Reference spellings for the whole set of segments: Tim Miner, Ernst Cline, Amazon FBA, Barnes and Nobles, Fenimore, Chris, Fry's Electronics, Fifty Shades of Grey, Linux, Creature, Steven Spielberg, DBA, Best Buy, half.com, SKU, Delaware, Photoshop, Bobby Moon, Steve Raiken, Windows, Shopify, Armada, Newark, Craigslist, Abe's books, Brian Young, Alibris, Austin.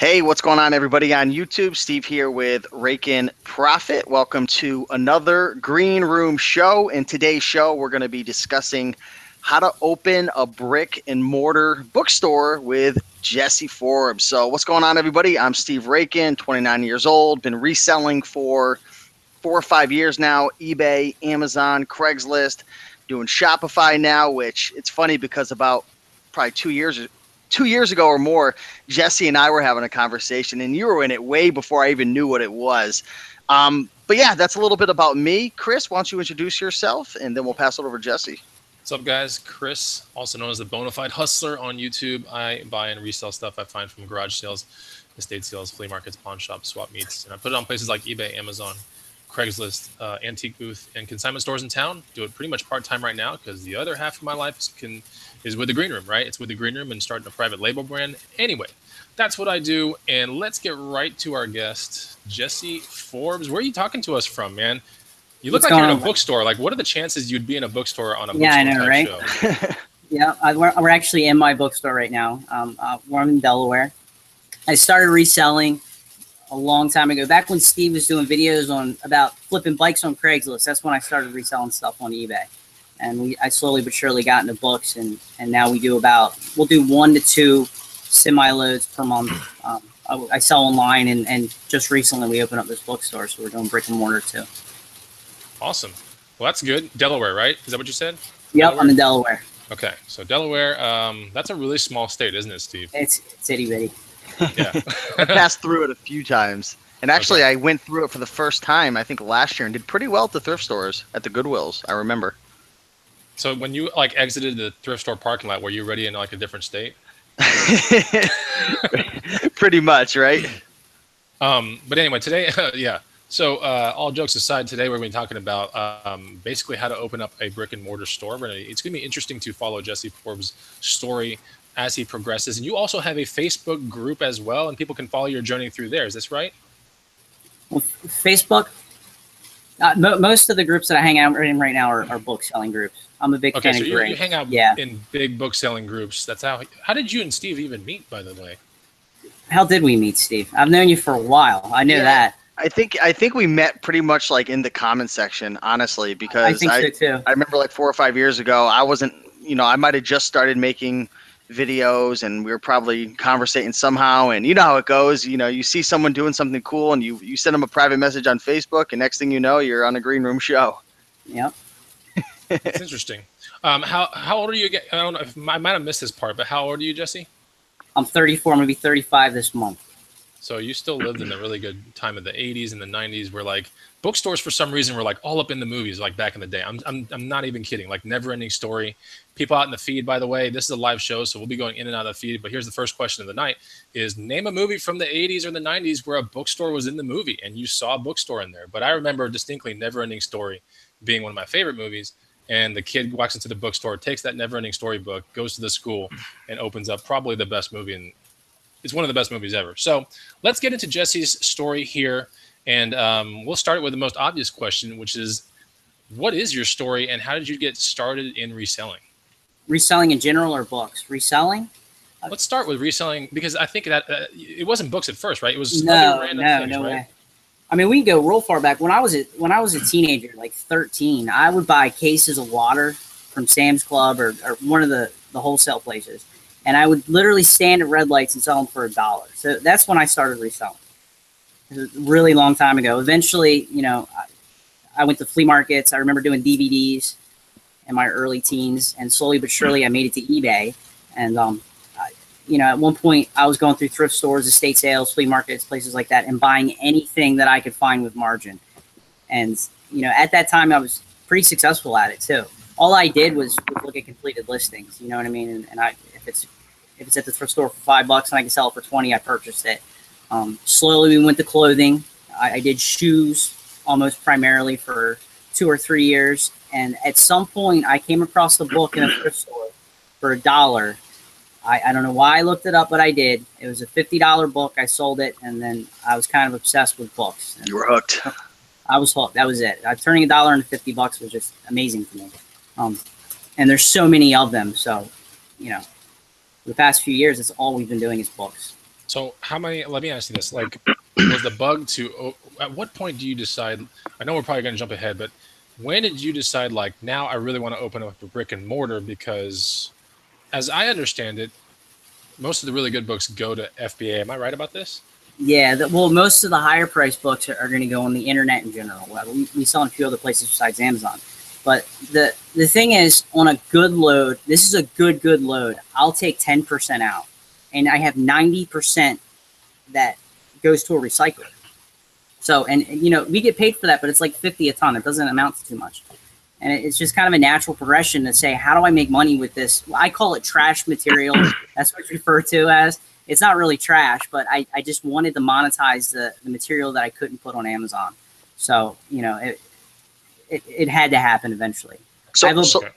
Hey, what's going on, everybody on YouTube? Steve here with Raiken Profit. Welcome to another Green Room show. In today's show, we're going to be discussing how to open a brick and mortar bookstore with Jesse Forbes. So what's going on, everybody? I'm Steve Raiken, 29 years old, been reselling for 4 or 5 years now, eBay, Amazon, Craigslist, doing Shopify now, which it's funny because about probably 2 years ago or more, Jesse and I were having a conversation, and you were in it way before I even knew what it was. But yeah, that's a little bit about me. Chris, why don't you introduce yourself, and then we'll pass it over to Jesse. What's up, guys? Chris, also known as the Bonafide Hustler on YouTube. I buy and resell stuff I find from garage sales, estate sales, flea markets, pawn shops, swap meets, and I put it on places like eBay, Amazon, Craigslist, antique booth, and consignment stores in town. Do it pretty much part-time right now because the other half of my life is with the Green Room, right? It's with the Green Room and starting a private label brand. Anyway, that's what I do, and let's get right to our guest, Jesse Forbes. Where are you talking to us from, man? You look like you're in a bookstore. Like, what are the chances you'd be in a bookstore on a bookstore I know, right? Show? Yeah, we're actually in my bookstore right now. We're in Delaware. I started reselling a long time ago, back when Steve was doing videos on about flipping bikes on Craigslist. That's when I started reselling stuff on eBay, and I slowly but surely got into books, and now we'll do 1 to 2 semi loads per month. I sell online, and just recently we opened up this bookstore, so we're doing brick and mortar too. Awesome. Well, that's good. Delaware, right? Is that what you said? Yep, Delaware? I'm in Delaware. Okay, so Delaware, that's a really small state, isn't it, Steve? It's itty bitty. Yeah. I passed through it a few times, and actually I went through it for the first time I think last year and did pretty well at the thrift stores, at the Goodwills, I remember. So when you like exited the thrift store parking lot, were you already in like a different state? Pretty much, right? But anyway, today, yeah. So all jokes aside, today we're going to be talking about basically how to open up a brick and mortar store. It's going to be interesting to follow Jesse Forbes' story as he progresses, and you also have a Facebook group as well, and people can follow your journey through there. Is this right? Well, Facebook. Most of the groups that I hang out in right now are book selling groups. I'm a big fan of Green. You hang out in big book selling groups. That's how. How did you and Steve even meet, by the way? How did we meet, Steve? I've known you for a while. I knew that. I think we met pretty much like in the comment section, honestly, because I think so too. I remember like 4 or 5 years ago, I wasn't. You know, I might have just started making videos, and we were probably conversating somehow, and you know how it goes. You know, you see someone doing something cool, and you send them a private message on Facebook, and next thing you know, you're on a Green Room show. Yeah. It's interesting. How old are you? I don't know, if I might have missed this part, but how old are you, Jesse? I'm 34. I'm gonna be 35 this month. So you still lived in the really good time of the 80s and the 90s, where like bookstores for some reason were like all up in the movies, like back in the day. I'm not even kidding. Like Neverending Story. People out in the feed, by the way, this is a live show, so we'll be going in and out of the feed. But here's the first question of the night: is name a movie from the 80s or the 90s where a bookstore was in the movie and you saw a bookstore in there. But I remember distinctly Neverending Story being one of my favorite movies. And the kid walks into the bookstore, takes that Neverending Story book, goes to the school, and opens up probably the best movie in. It's one of the best movies ever. So let's get into Jesse's story here. And we'll start with the most obvious question, which is, what is your story and how did you get started in reselling? Reselling in general or books? Reselling? Let's start with reselling, because I think that it wasn't books at first, right? It was other random things, right? Way. I mean, we can go real far back. When I was a teenager, like 13, I would buy cases of water from Sam's Club or one of the wholesale places. And I would literally stand at red lights and sell them for $1. So that's when I started reselling. It was a really long time ago. Eventually, you know, I went to flea markets. I remember doing DVDs in my early teens. And slowly but surely, I made it to eBay. And, you know, at one point, I was going through thrift stores, estate sales, flea markets, places like that, and buying anything that I could find with margin. And, you know, at that time, I was pretty successful at it, too. All I did was look at completed listings, you know what I mean? If it's at the thrift store for $5 and I can sell it for 20, I purchased it. Slowly we went to clothing. I did shoes almost primarily for 2 or 3 years. And at some point I came across the book in a thrift store for $1. I don't know why I looked it up, but I did. It was a $50 book. I sold it. And then I was kind of obsessed with books. You were hooked. I was hooked. That was it. Turning $1 into $50 was just amazing to me. And there's so many of them. So, you know, the past few years, it's all we've been doing is books. So how many, let me ask you this, like was the bug to, at what point do you decide, I know we're probably going to jump ahead, but when did you decide like, now I really want to open up a brick and mortar? Because as I understand it, most of the really good books go to FBA. Am I right about this? Yeah, well, most of the higher priced books are going to go on the internet in general. We sell in a few other places besides Amazon. But the thing is, on a good load, this is a good load. I'll take 10% out. And I have 90% that goes to a recycler. So, and you know, we get paid for that, but it's like 50 a ton. It doesn't amount to too much. And it's just kind of a natural progression to say, how do I make money with this? I call it trash material. That's what it's referred to as. It's not really trash, but I just wanted to monetize the material that I couldn't put on Amazon. So, you know, it had to happen eventually. So okay.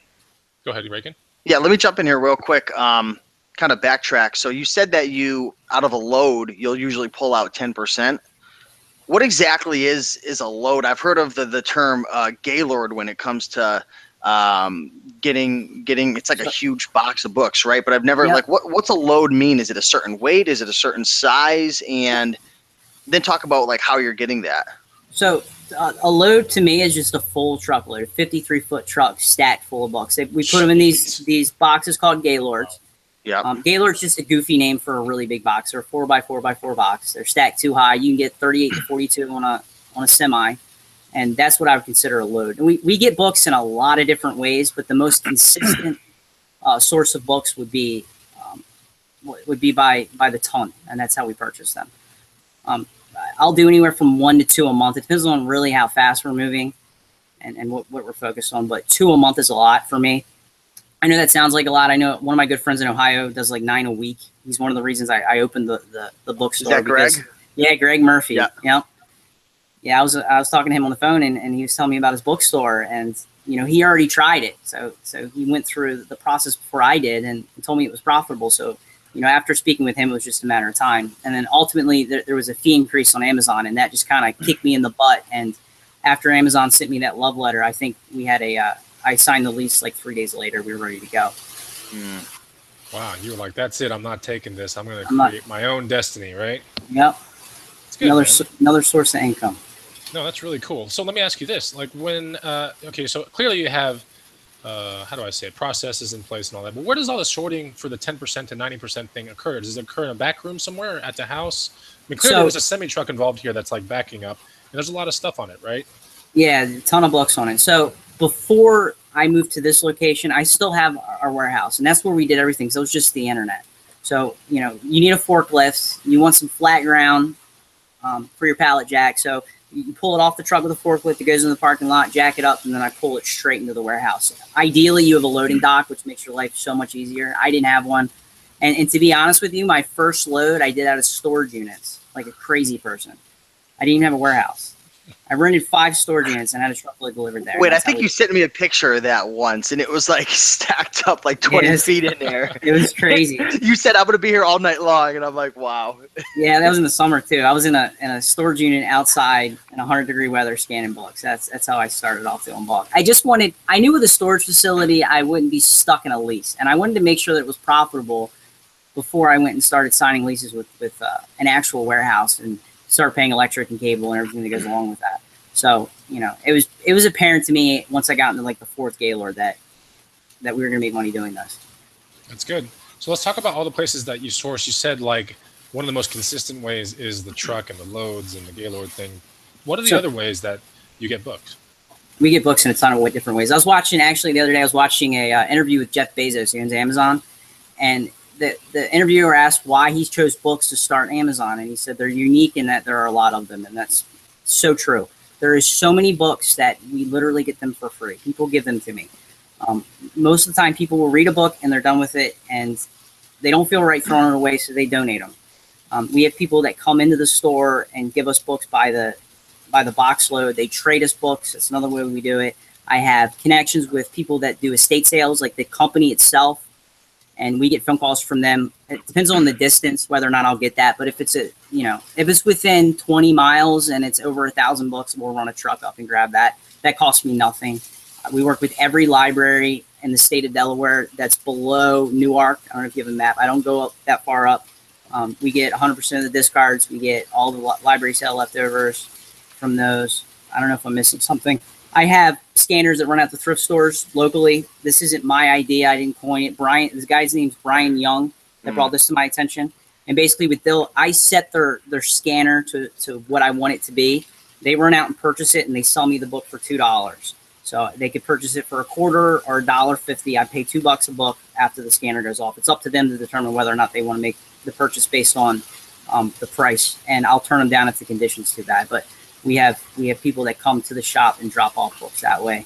Go ahead, Raiken. Yeah, let me jump in here real quick. Kind of backtrack. So you said that you, out of a load, you'll usually pull out 10%. What exactly is a load? I've heard of the term Gaylord when it comes to getting. It's like a huge box of books, right? But I've never like what's a load mean? Is it a certain weight? Is it a certain size? And then talk about like how you're getting that. So a load to me is just a full truckload, 53-foot truck stacked full of books. We put them in these boxes called Gaylords. Yeah. Gaylord's just a goofy name for a really big box. They're 4x4x4 box. They're stacked too high. You can get 38 to 42 on a semi, and that's what I would consider a load. And we get books in a lot of different ways, but the most consistent source of books would be by the ton, and that's how we purchase them. I'll do anywhere from 1 to 2 a month. It depends on really how fast we're moving and what we're focused on, but 2 a month is a lot for me. I know that sounds like a lot. I know one of my good friends in Ohio does like 9 a week. He's one of the reasons I opened the bookstore. Is that Greg? Yeah, Greg Murphy. Yeah. Yeah, I was talking to him on the phone and he was telling me about his bookstore, and you know, he already tried it. So he went through the process before I did and told me it was profitable. So, you know, after speaking with him, it was just a matter of time. And then ultimately there was a fee increase on Amazon, and that just kind of kicked me in the butt. And after Amazon sent me that love letter, I think we had I signed the lease like 3 days later. We were ready to go. Mm. Wow. You were like, that's it. I'm not taking this. I'm going to create my own destiny, right? Yep. It's good, another source of income. No, that's really cool. So let me ask you this. Like when, okay, so clearly you have, how do I say it, processes in place and all that. But where does all the sorting for the 10% to 90% thing occur? Does it occur in a back room somewhere at the house? I mean, clearly there's a semi-truck involved here that's like backing up. And there's a lot of stuff on it, right? Yeah, a ton of books on it. So before I moved to this location, I still have our warehouse, and that's where we did everything. So it was just the internet. So, you know, you need a forklift. You want some flat ground for your pallet jack. So you pull it off the truck with a forklift. It goes in the parking lot, jack it up, and then I pull it straight into the warehouse. Ideally, you have a loading dock, which makes your life so much easier. I didn't have one. And to be honest with you, my first load I did out of storage units, like a crazy person. I didn't even have a warehouse. I rented 5 storage units and had a truckload delivered there. Wait, I think you sent me a picture of that once, and it was like stacked up like 20 feet in there. It was crazy. You said I'm gonna be here all night long, and I'm like, wow. Yeah, that was in the summer too. I was in a storage unit outside in 100-degree weather scanning books. That's how I started off doing bulk. I knew with a storage facility I wouldn't be stuck in a lease, and I wanted to make sure that it was profitable before I went and started signing leases with an actual warehouse and start paying electric and cable and everything that goes along with that. So, you know, it was apparent to me once I got into like the 4th Gaylord that we were going to make money doing this. That's good. So let's talk about all the places that you source. You said like one of the most consistent ways is the truck and the loads and the Gaylord thing. What are the other ways that you get booked? We get books in a ton of different ways. I was watching, actually the other day, I was watching a interview with Jeff Bezos, who owns Amazon, and the interviewer asked why he chose books to start Amazon, and he said they're unique in that there are a lot of them, and that's so true. There is so many books that we literally get them for free. People give them to me. Most of the time, people will read a book, and they're done with it, and they don't feel right throwing it away, so they donate them. We have people that come into the store and give us books by the box load. They trade us books. That's another way we do it. I have connections with people that do estate sales, like the company itself. And we get phone calls from them. It depends on the distance, whether or not I'll get that. But if it's if it's within 20 miles and it's over 1,000 books, we'll run a truck up and grab that. That costs me nothing. We work with every library in the state of Delaware that's below Newark. I don't know if you have a map. I don't go up that far up. We get 100% of the discards. We get all the library sale leftovers from those. I don't know if I'm missing something. I have scanners that run out the thrift stores locally. This isn't my idea. I didn't coin it. This guy's name's Brian Young that brought this to my attention. And basically with Dill, I set their scanner to what I want it to be. They run out and purchase it, and they sell me the book for $2. So they could purchase it for a quarter or $1.50. I pay $2 a book after the scanner goes off. It's up to them to determine whether or not they want to make the purchase based on the price, and I'll turn them down if the condition's too bad. But we have people that come to the shop and drop off books that way.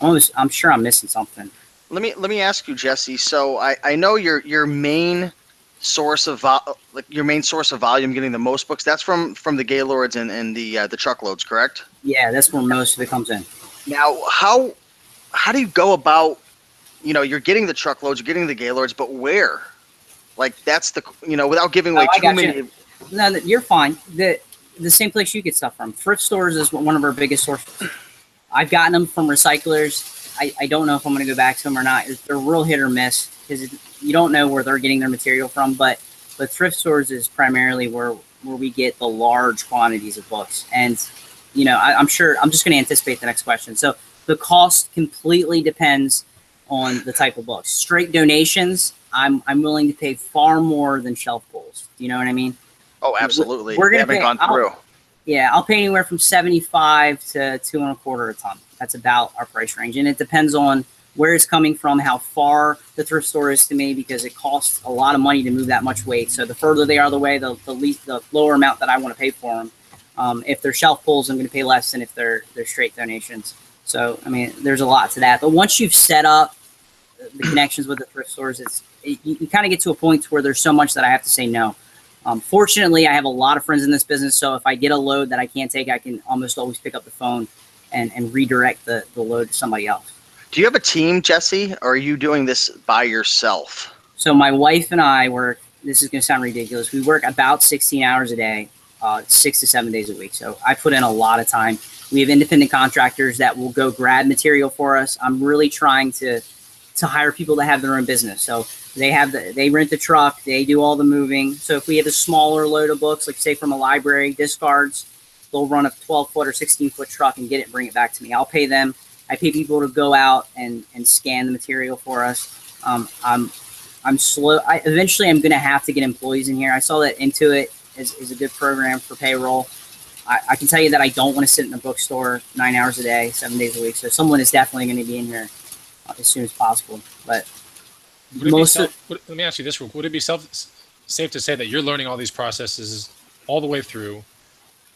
I'm sure I'm missing something. Let me ask you, Jesse. So I know your main source of volume getting the most books, that's from the Gaylords and the truckloads, correct? Yeah, that's where most of it comes in. Now, how do you go about, you're getting the truckloads, you're getting the Gaylords, but where? Like, that's the, without giving away too many. No, you're fine. The same place you get stuff from. Thrift stores is one of our biggest sources. I've gotten them from recyclers. I don't know if I'm going to go back to them or not. They're real hit or miss because you don't know where they're getting their material from, but thrift stores is primarily where we get the large quantities of books. And I'm sure I'm just going to anticipate the next question. So the cost completely depends on the type of books. Straight donations, I'm willing to pay far more than shelf pulls. Do you know what I mean? Oh, absolutely. We're going to I'll pay anywhere from 75 to 2 1/4 a ton. That's about our price range. And it depends on where it's coming from, how far the thrift store is to me, because it costs a lot of money to move that much weight. So the further they are the way, the lower amount that I want to pay for them. If they're shelf pulls, I'm going to pay less than if they're straight donations. So, there's a lot to that. But once you've set up the connections with the thrift stores, you kind of get to a point where there's so much that I have to say no. Fortunately, I have a lot of friends in this business, so if I get a load that I can't take, I can almost always pick up the phone and redirect the load to somebody else. Do you have a team, Jesse, or are you doing this by yourself? So my wife and I work – this is going to sound ridiculous. We work about 16 hours a day. 6 to 7 days a week. So I put in a lot of time. We have independent contractors that will go grab material for us. I'm really trying to hire people that have their own business. So they rent the truck, they do all the moving. So if we have a smaller load of books, like say from a library, discards, they'll run a 12-foot or 16-foot truck and get it and bring it back to me. I'll pay them. I pay people to go out and scan the material for us. I'm slow. Eventually I'm going to have to get employees in here. I saw that Intuit is a good program for payroll. I can tell you that I don't want to sit in a bookstore 9 hours a day, 7 days a week. So someone is definitely going to be in here as soon as possible. But let me ask you this real quick. Would it be safe to say that you're learning all these processes all the way through?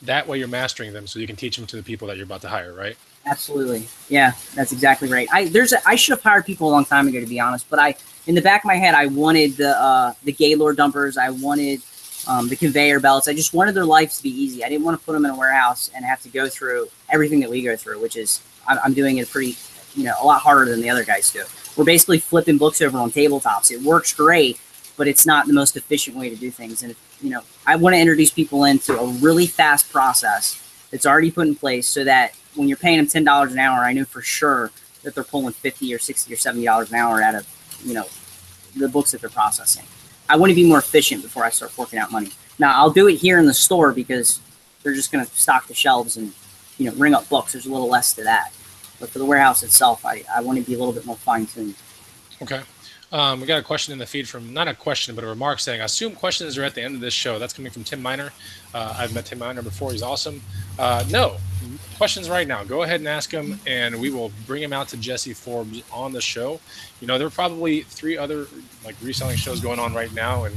That way you're mastering them so you can teach them to the people that you're about to hire, right? Absolutely. Yeah, that's exactly right. I should have hired people a long time ago, to be honest. But in the back of my head, I wanted the Gaylord dumpers. I wanted the conveyor belts. I just wanted their life to be easy. I didn't want to put them in a warehouse and have to go through everything that we go through, which is I'm doing it pretty, a lot harder than the other guys do. We're basically flipping books over on tabletops. It works great, but it's not the most efficient way to do things. And, I want to introduce people into a really fast process that's already put in place so that when you're paying them $10 an hour, I know for sure that they're pulling $50 or $60 or $70 an hour out of, the books that they're processing. I want to be more efficient before I start forking out money. Now, I'll do it here in the store because they're just going to stock the shelves and, ring up books. There's a little less to that. But for the warehouse itself, I want to be a little bit more fine-tuned. Okay. We got a question in the feed from, not a question, but a remark saying, I assume questions are at the end of this show. That's coming from Tim Miner. I've met Tim Miner before. He's awesome. No, questions right now. Go ahead and ask him, and we will bring him out to Jesse Forbes on the show. There are probably 3 other reselling shows going on right now, and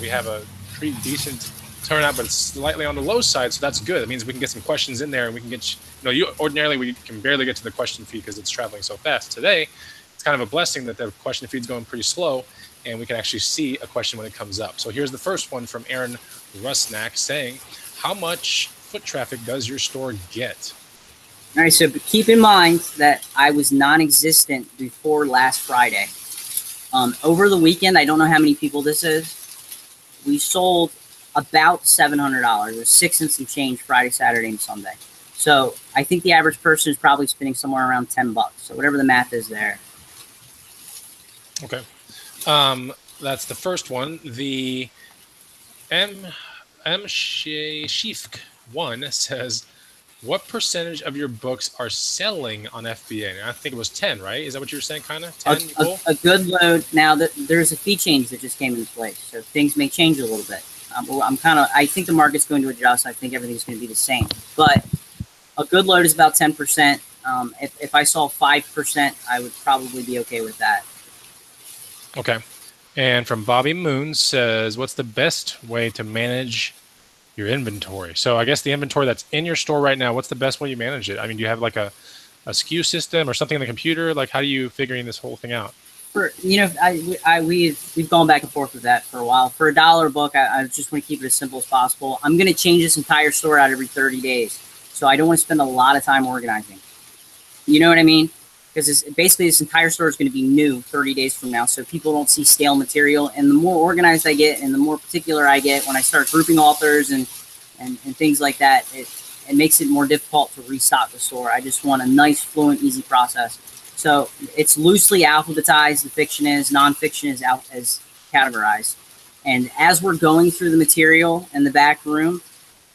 we have a pretty decent turnout, but it's slightly on the low side, so that's good. That means we can get some questions in there, and we can get ordinarily we can barely get to the question feed because it's traveling so fast. Today, kind of a blessing that the question feed's going pretty slow and we can actually see a question when it comes up. So here's the first one from Aaron Rusnak saying, how much foot traffic does your store get? All right, so keep in mind that I was non-existent before last Friday. Over the weekend, I don't know how many people this is, we sold about $700, or 6 and some change Friday, Saturday, and Sunday. So I think the average person is probably spending somewhere around $10. So whatever the math is there. Okay. That's the first one. The M. Sheefk one says, what percentage of your books are selling on FBA? And I think it was 10, right? Is that what you were saying, kind of? 10 a good load. Now, there's a fee change that just came into place, so things may change a little bit. I think the market's going to adjust. I think everything's going to be the same. But a good load is about 10%. If I saw 5%, I would probably be okay with that. Okay. And from Bobby Moon says, what's the best way to manage your inventory? So I guess the inventory that's in your store right now, what's the best way you manage it? I mean, do you have like a SKU system or something on the computer? Like, how are you figuring this whole thing out? We've gone back and forth with that for a while. For a dollar book, I just want to keep it as simple as possible. I'm going to change this entire store out every 30 days. So I don't want to spend a lot of time organizing. You know what I mean? Because basically this entire store is going to be new 30 days from now, so people don't see stale material. And the more organized I get and the more particular I get when I start grouping authors and things like that, it makes it more difficult to restock the store. I just want a nice, fluent, easy process. So it's loosely alphabetized. The fiction is, nonfiction is out as categorized. And as we're going through the material in the back room,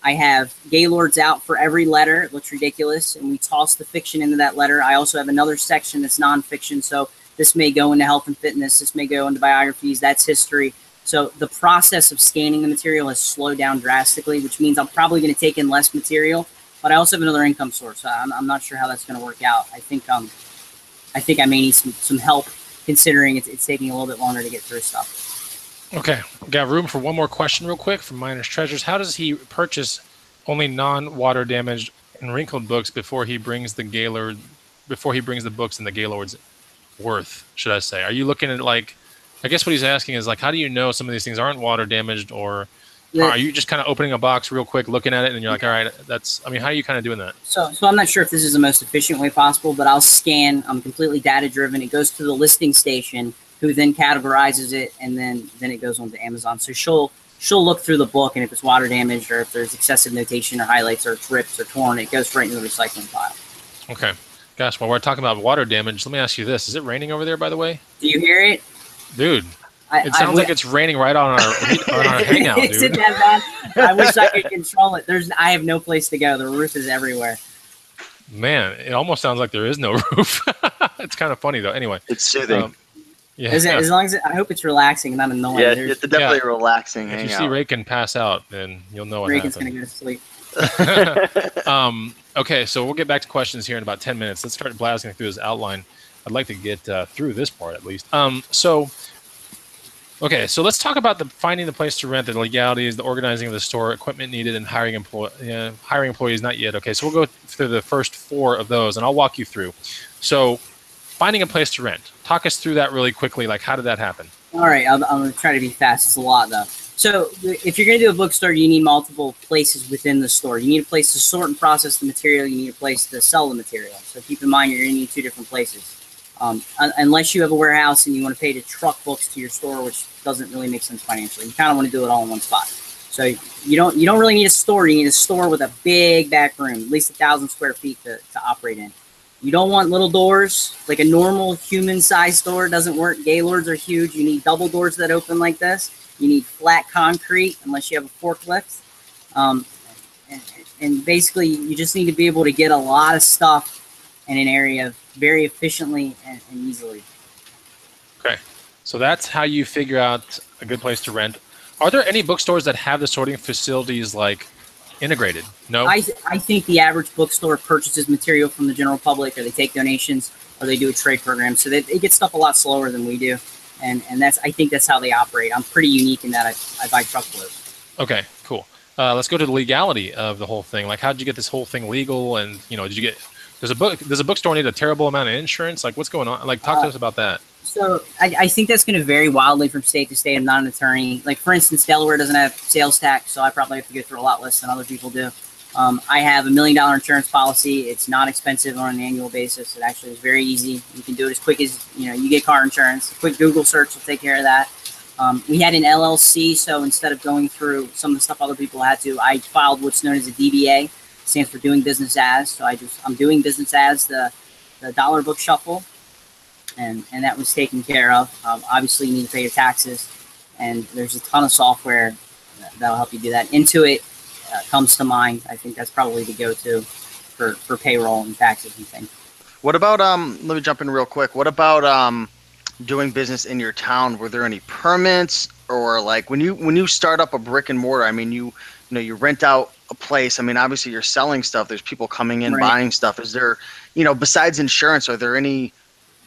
I have Gaylords out for every letter. It looks ridiculous. And we toss the fiction into that letter. I also have another section that's nonfiction. So this may go into health and fitness. This may go into biographies. That's history. So the process of scanning the material has slowed down drastically, which means I'm probably going to take in less material. But I also have another income source. So I'm not sure how that's going to work out. I think I may need some help, considering it's taking a little bit longer to get through stuff. Okay, got room for one more question real quick from Miner's Treasures. How does he purchase only non-water damaged and wrinkled books before he brings the books in the Gaylord's worth, should I say? Are you looking at, like, I guess what he's asking is, like, how do you know some of these things aren't water damaged, or are you just kind of opening a box real quick, looking at it, and you're like, all right, that's, I mean, how are you kind of doing that? So I'm not sure if this is the most efficient way possible, but I'll scan. I'm completely data-driven. It goes to the listing station, who then categorizes it, and then it goes on to Amazon. So she'll look through the book, and if it's water damaged or if there's excessive notation or highlights or it's ripped or torn, it goes right into the recycling pile. Okay. Gosh, while we're talking about water damage, let me ask you this. Is it raining over there, by the way? Do you hear it? Dude, it sounds like it's raining right on our, on our hangout, dude. Is it that bad? I wish I could control it. I have no place to go. The roof is everywhere. Man, it almost sounds like there is no roof. It's kind of funny, though. Anyway. It's soothing. Yeah. As long as I hope it's relaxing and not annoying. Yeah, it's definitely relaxing. If you see Raiken pass out, then you'll know what happened. Raiken's going to go to sleep. Okay, so we'll get back to questions here in about 10 minutes. Let's start blasting through this outline. I'd like to get through this part at least. So let's talk about finding the place to rent, the legalities, the organizing of the store, equipment needed, and hiring employees. Not yet. Okay, so we'll go through the first four of those, and I'll walk you through. So, finding a place to rent. Talk us through that really quickly. Like, how did that happen? All right. I'm going to try to be fast. It's a lot, though. So if you're going to do a bookstore, you need multiple places within the store. You need a place to sort and process the material. You need a place to sell the material. So keep in mind, you're going to need two different places. Unless you have a warehouse and you want to pay to truck books to your store, which doesn't really make sense financially. You kind of want to do it all in one spot. So you don't really need a store. You need a store with a big back room, at least 1,000 square feet to operate in. You don't want little doors. Like a normal human-sized door doesn't work. Gaylords are huge. You need double doors that open like this. You need flat concrete unless you have a forklift. And basically, you just need to be able to get a lot of stuff in an area very efficiently and easily. Okay. So that's how you figure out a good place to rent. Are there any bookstores that have the sorting facilities like integrated? No. I think the average bookstore purchases material from the general public, or they take donations, or they do a trade program. So they get stuff a lot slower than we do. And I think that's how they operate. I'm pretty unique in that I buy truckloads. Okay, cool. Let's go to the legality of the whole thing. Like, how did you get this whole thing legal? And, you know, does a bookstore need a terrible amount of insurance? Like, what's going on? Like, talk to us about that. So I think that's going to vary wildly from state to state. I'm not an attorney. Like, for instance, Delaware doesn't have sales tax, so I probably have to go through a lot less than other people do. I have a $1 million insurance policy. It's not expensive on an annual basis. It actually is very easy. You can do it as quick as, you know, you get car insurance. A quick Google search will take care of that. We had an LLC, so instead of going through some of the stuff other people had to, I filed what's known as a DBA. Stands for doing business as. So I'm doing business as the Dollar Book Shuffle. And that was taken care of. Obviously, you need to pay your taxes. and there's a ton of software that'll help you do that. Intuit comes to mind. I think that's probably the go-to for payroll and taxes and things. What about, let me jump in real quick. What about doing business in your town? Were there any permits, or like when you start up a brick and mortar, I mean, you rent out a place. I mean, obviously you're selling stuff. There's people coming in, right, buying stuff. Is there, besides insurance, are there any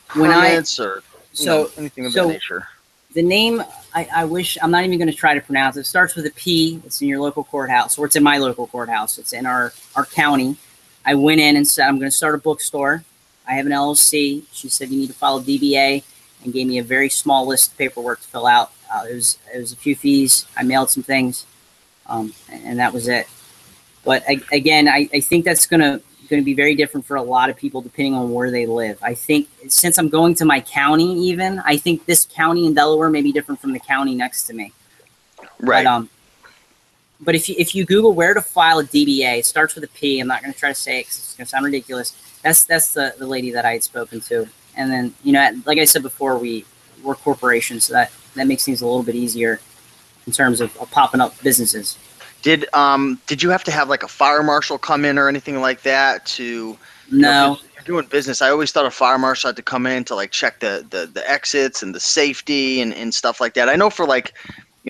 permits anything of that nature? The name, I wish, I'm not even going to try to pronounce it. It starts with a P. It's in your local courthouse, or it's in my local courthouse. It's in our county. I went in and said, I'm going to start a bookstore. I have an LLC. She said, you need to follow DBA, and gave me a very small list of paperwork to fill out. It was a few fees. I mailed some things, and that was it. But I think that's going to be very different for a lot of people depending on where they live. I think since I'm going to my county, even, I think this county in Delaware may be different from the county next to me. Right. But if you Google where to file a DBA, it starts with a P. I'm not going to try to say it because it's going to sound ridiculous. That's the lady that I had spoken to. And then, like I said before, we're corporations, so that makes things a little bit easier in terms of popping up businesses. Did you have to have like a fire marshal come in or anything like that to? No. You're doing business. I always thought a fire marshal had to come in to like check the exits and the safety and stuff like that. I know for like,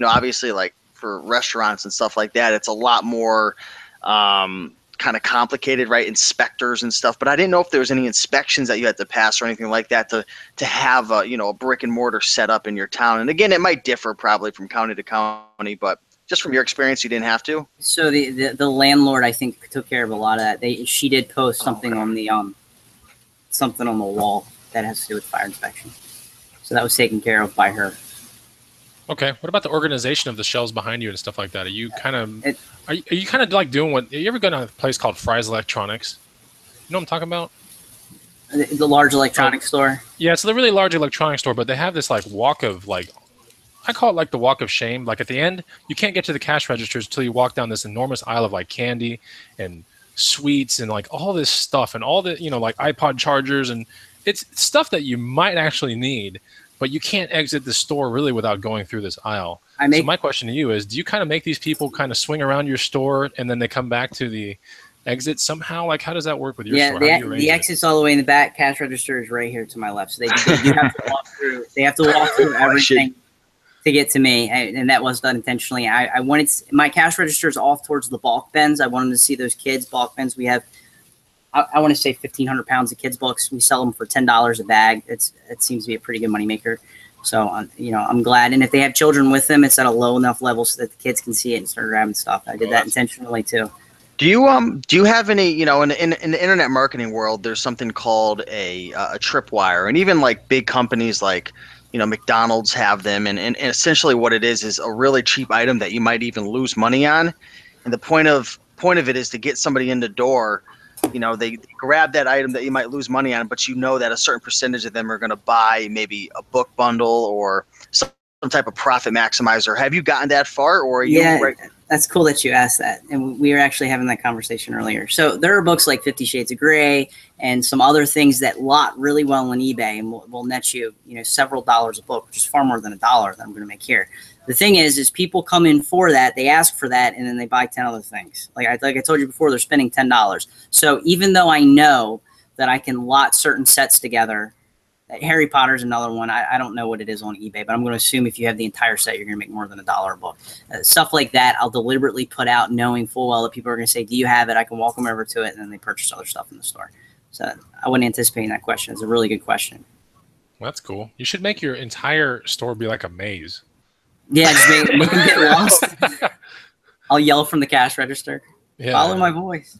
obviously like for restaurants and stuff like that, it's a lot more kind of complicated, right? Inspectors and stuff. But I didn't know if there was any inspections that you had to pass or anything like that to have a brick and mortar set up in your town. And again, it might differ probably from county to county, but just from your experience, you didn't have to? So the landlord, I think, took care of a lot of that. She did post something on the something on the wall that has to do with fire inspection. So that was taken care of by her. Okay. What about the organization of the shelves behind you and stuff like that? Are you kind of like doing what? Are you ever going to a place called Fry's Electronics? You know what I'm talking about? The large electronics store. Yeah, it's a really large electronics store, but they have this like walk of like. I call it like the walk of shame. Like at the end, you can't get to the cash registers until you walk down this enormous aisle of like candy and sweets and like all this stuff and all the, like iPod chargers, and it's stuff that you might actually need, but you can't exit the store really without going through this aisle. So my question to you is, do you kind of make these people kind of swing around your store and then they come back to the exit somehow? Like, how does that work with your store? Yeah, the exit's all the way in the back. Cash register is right here to my left. So they have to walk through. They have to walk through everything to get to me, and that was done intentionally. I wanted my cash registers off towards the bulk bins. I wanted to see those kids' bulk bins. We have, I want to say 1,500 pounds of kids' books. We sell them for $10 a bag. It seems to be a pretty good moneymaker. So, I'm glad. And if they have children with them, it's at a low enough level so that the kids can see it and start grabbing stuff. I did that intentionally too. Do you have any, in the internet marketing world, there's something called a tripwire, and even like big companies like, McDonald's have them, and essentially what it is a really cheap item that you might even lose money on. And the point of it is to get somebody in the door. They grab that item that you might lose money on, but that a certain percentage of them are going to buy maybe a book bundle or some type of profit maximizer. Have you gotten that far, or are you? Yeah, that's cool that you asked that. And we were actually having that conversation earlier. So there are books like 50 Shades of Grey and some other things that lot really well on eBay and will net you, several dollars a book, which is far more than $1 that I'm going to make here. The thing is people come in for that, they ask for that, and then they buy 10 other things. Like I told you before, they're spending $10. So even though I know that I can lot certain sets together, Harry Potter's another one. I don't know what it is on eBay, but I'm going to assume if you have the entire set, you're going to make more than $1 a book. Stuff like that, I'll deliberately put out, knowing full well that people are going to say, "Do you have it?" I can walk them over to it, and then they purchase other stuff in the store. So I wasn't anticipating that question. It's a really good question. Well, that's cool. You should make your entire store be like a maze. Yeah, just make them get lost. I'll yell from the cash register. Yeah. Follow my voice.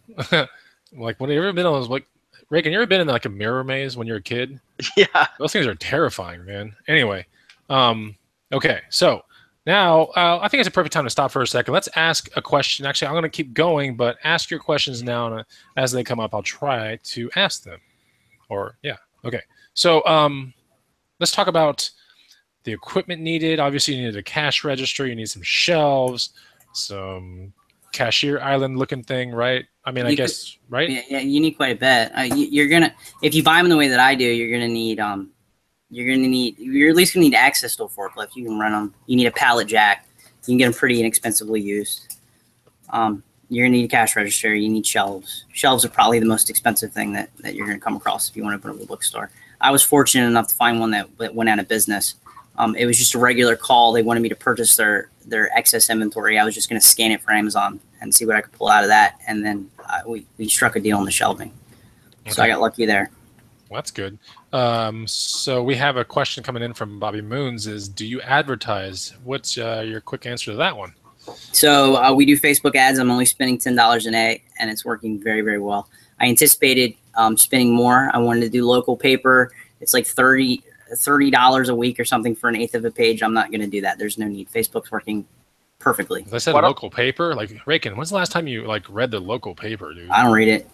Like when you ever been on those like. Raiken, you ever been in like a mirror maze when you're a kid? Yeah. Those things are terrifying, man. Anyway, okay. So now I think it's a perfect time to stop for a second. Let's ask a question. Actually, I'm going to keep going, but ask your questions now. And as they come up, I'll try to ask them. Or, yeah. Okay. So let's talk about the equipment needed. Obviously, you needed a cash register. You need some shelves, some cashier island looking thing, right? I mean, I guess, right? Yeah, you need quite a bit. You're going to, if you buy them the way that I do, you're going to need You're at least gonna need access to a forklift. You can run them. You need a pallet jack. You can get them pretty inexpensively used. You're gonna need a cash register. You need shelves. Shelves are probably the most expensive thing that you're gonna come across if you want to open up a bookstore. I was fortunate enough to find one that went out of business. It was just a regular call. They wanted me to purchase their excess inventory. I was just gonna scan it for Amazon and see what I could pull out of that. And then we struck a deal on the shelving. Okay. So I got lucky there. Well, that's good. So we have a question coming in from Bobby Moons is, do you advertise? What's your quick answer to that one? So we do Facebook ads. I'm only spending $10 an ad, and it's working very, very well. I anticipated spending more. I wanted to do local paper. It's like $30 a week or something for an eighth of a page. I'm not going to do that. There's no need. Facebook's working perfectly. As I said, local paper. Like, Raiken, when's the last time you like read the local paper, dude? I don't read it.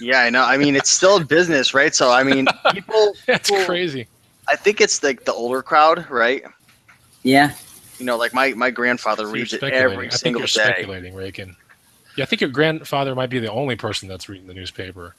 Yeah, I know. I mean, it's still a business, right? So, I mean, people... That's crazy. I think it's like the older crowd, right? Yeah. You know, like my grandfather reads it every single day. I think you're speculating, Raiken. Yeah, I think your grandfather might be the only person that's reading the newspaper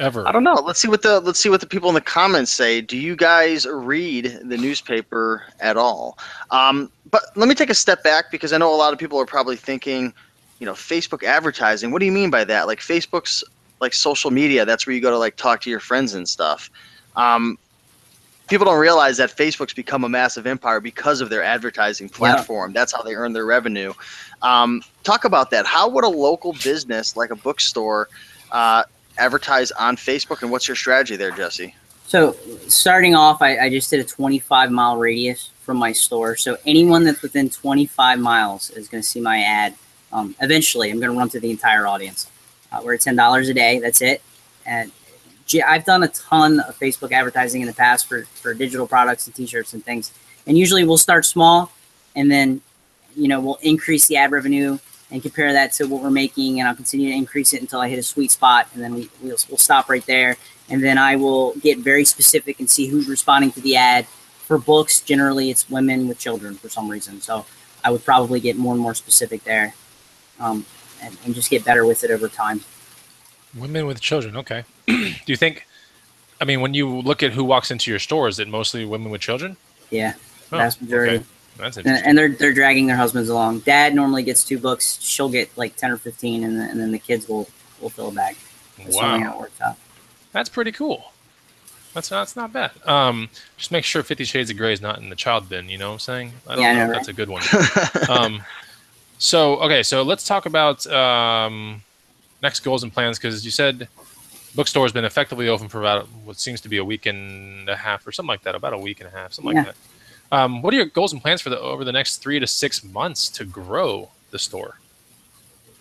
ever. I don't know. Let's see what the people in the comments say. Do you guys read the newspaper at all? But let me take a step back, because I know a lot of people are probably thinking, you know, Facebook advertising. What do you mean by that? Like Facebook's like social media, that's where you go to like talk to your friends and stuff. People don't realize that Facebook's become a massive empire because of their advertising platform. Yeah. That's how they earn their revenue. Talk about that. How would a local business like a bookstore advertise on Facebook, and what's your strategy there, Jesse? So starting off, I just did a 25-mile radius from my store. So anyone that's within 25 miles is going to see my ad. Eventually, I'm going to run through the entire audience. We're at $10 a day. That's it. And I've done a ton of Facebook advertising in the past for digital products and T-shirts and things. And usually we'll start small, and then, you know, we'll increase the ad revenue and compare that to what we're making. And I'll continue to increase it until I hit a sweet spot. And then we'll stop right there. And then I will get very specific and see who's responding to the ad. For books, generally it's women with children for some reason. So I would probably get more and more specific there. And just get better with it over time. Women with children, okay. Do you think, I mean, when you look at who walks into your store, is it mostly women with children? Yeah, vast majority. Okay. That's interesting. And they're dragging their husbands along. Dad normally gets 2 books. She'll get like 10 or 15, and then the kids will fill a bag. Wow. How it works out. That's pretty cool. That's not bad. Just make sure 50 Shades of Grey is not in the child bin, you know what I'm saying? I don't know if that's a good one. So, okay, so let's talk about next goals and plans, because you said bookstore has been effectively open for about what seems to be a week and a half or something like that, about a week and a half, something like that. What are your goals and plans for over the next 3 to 6 months to grow the store?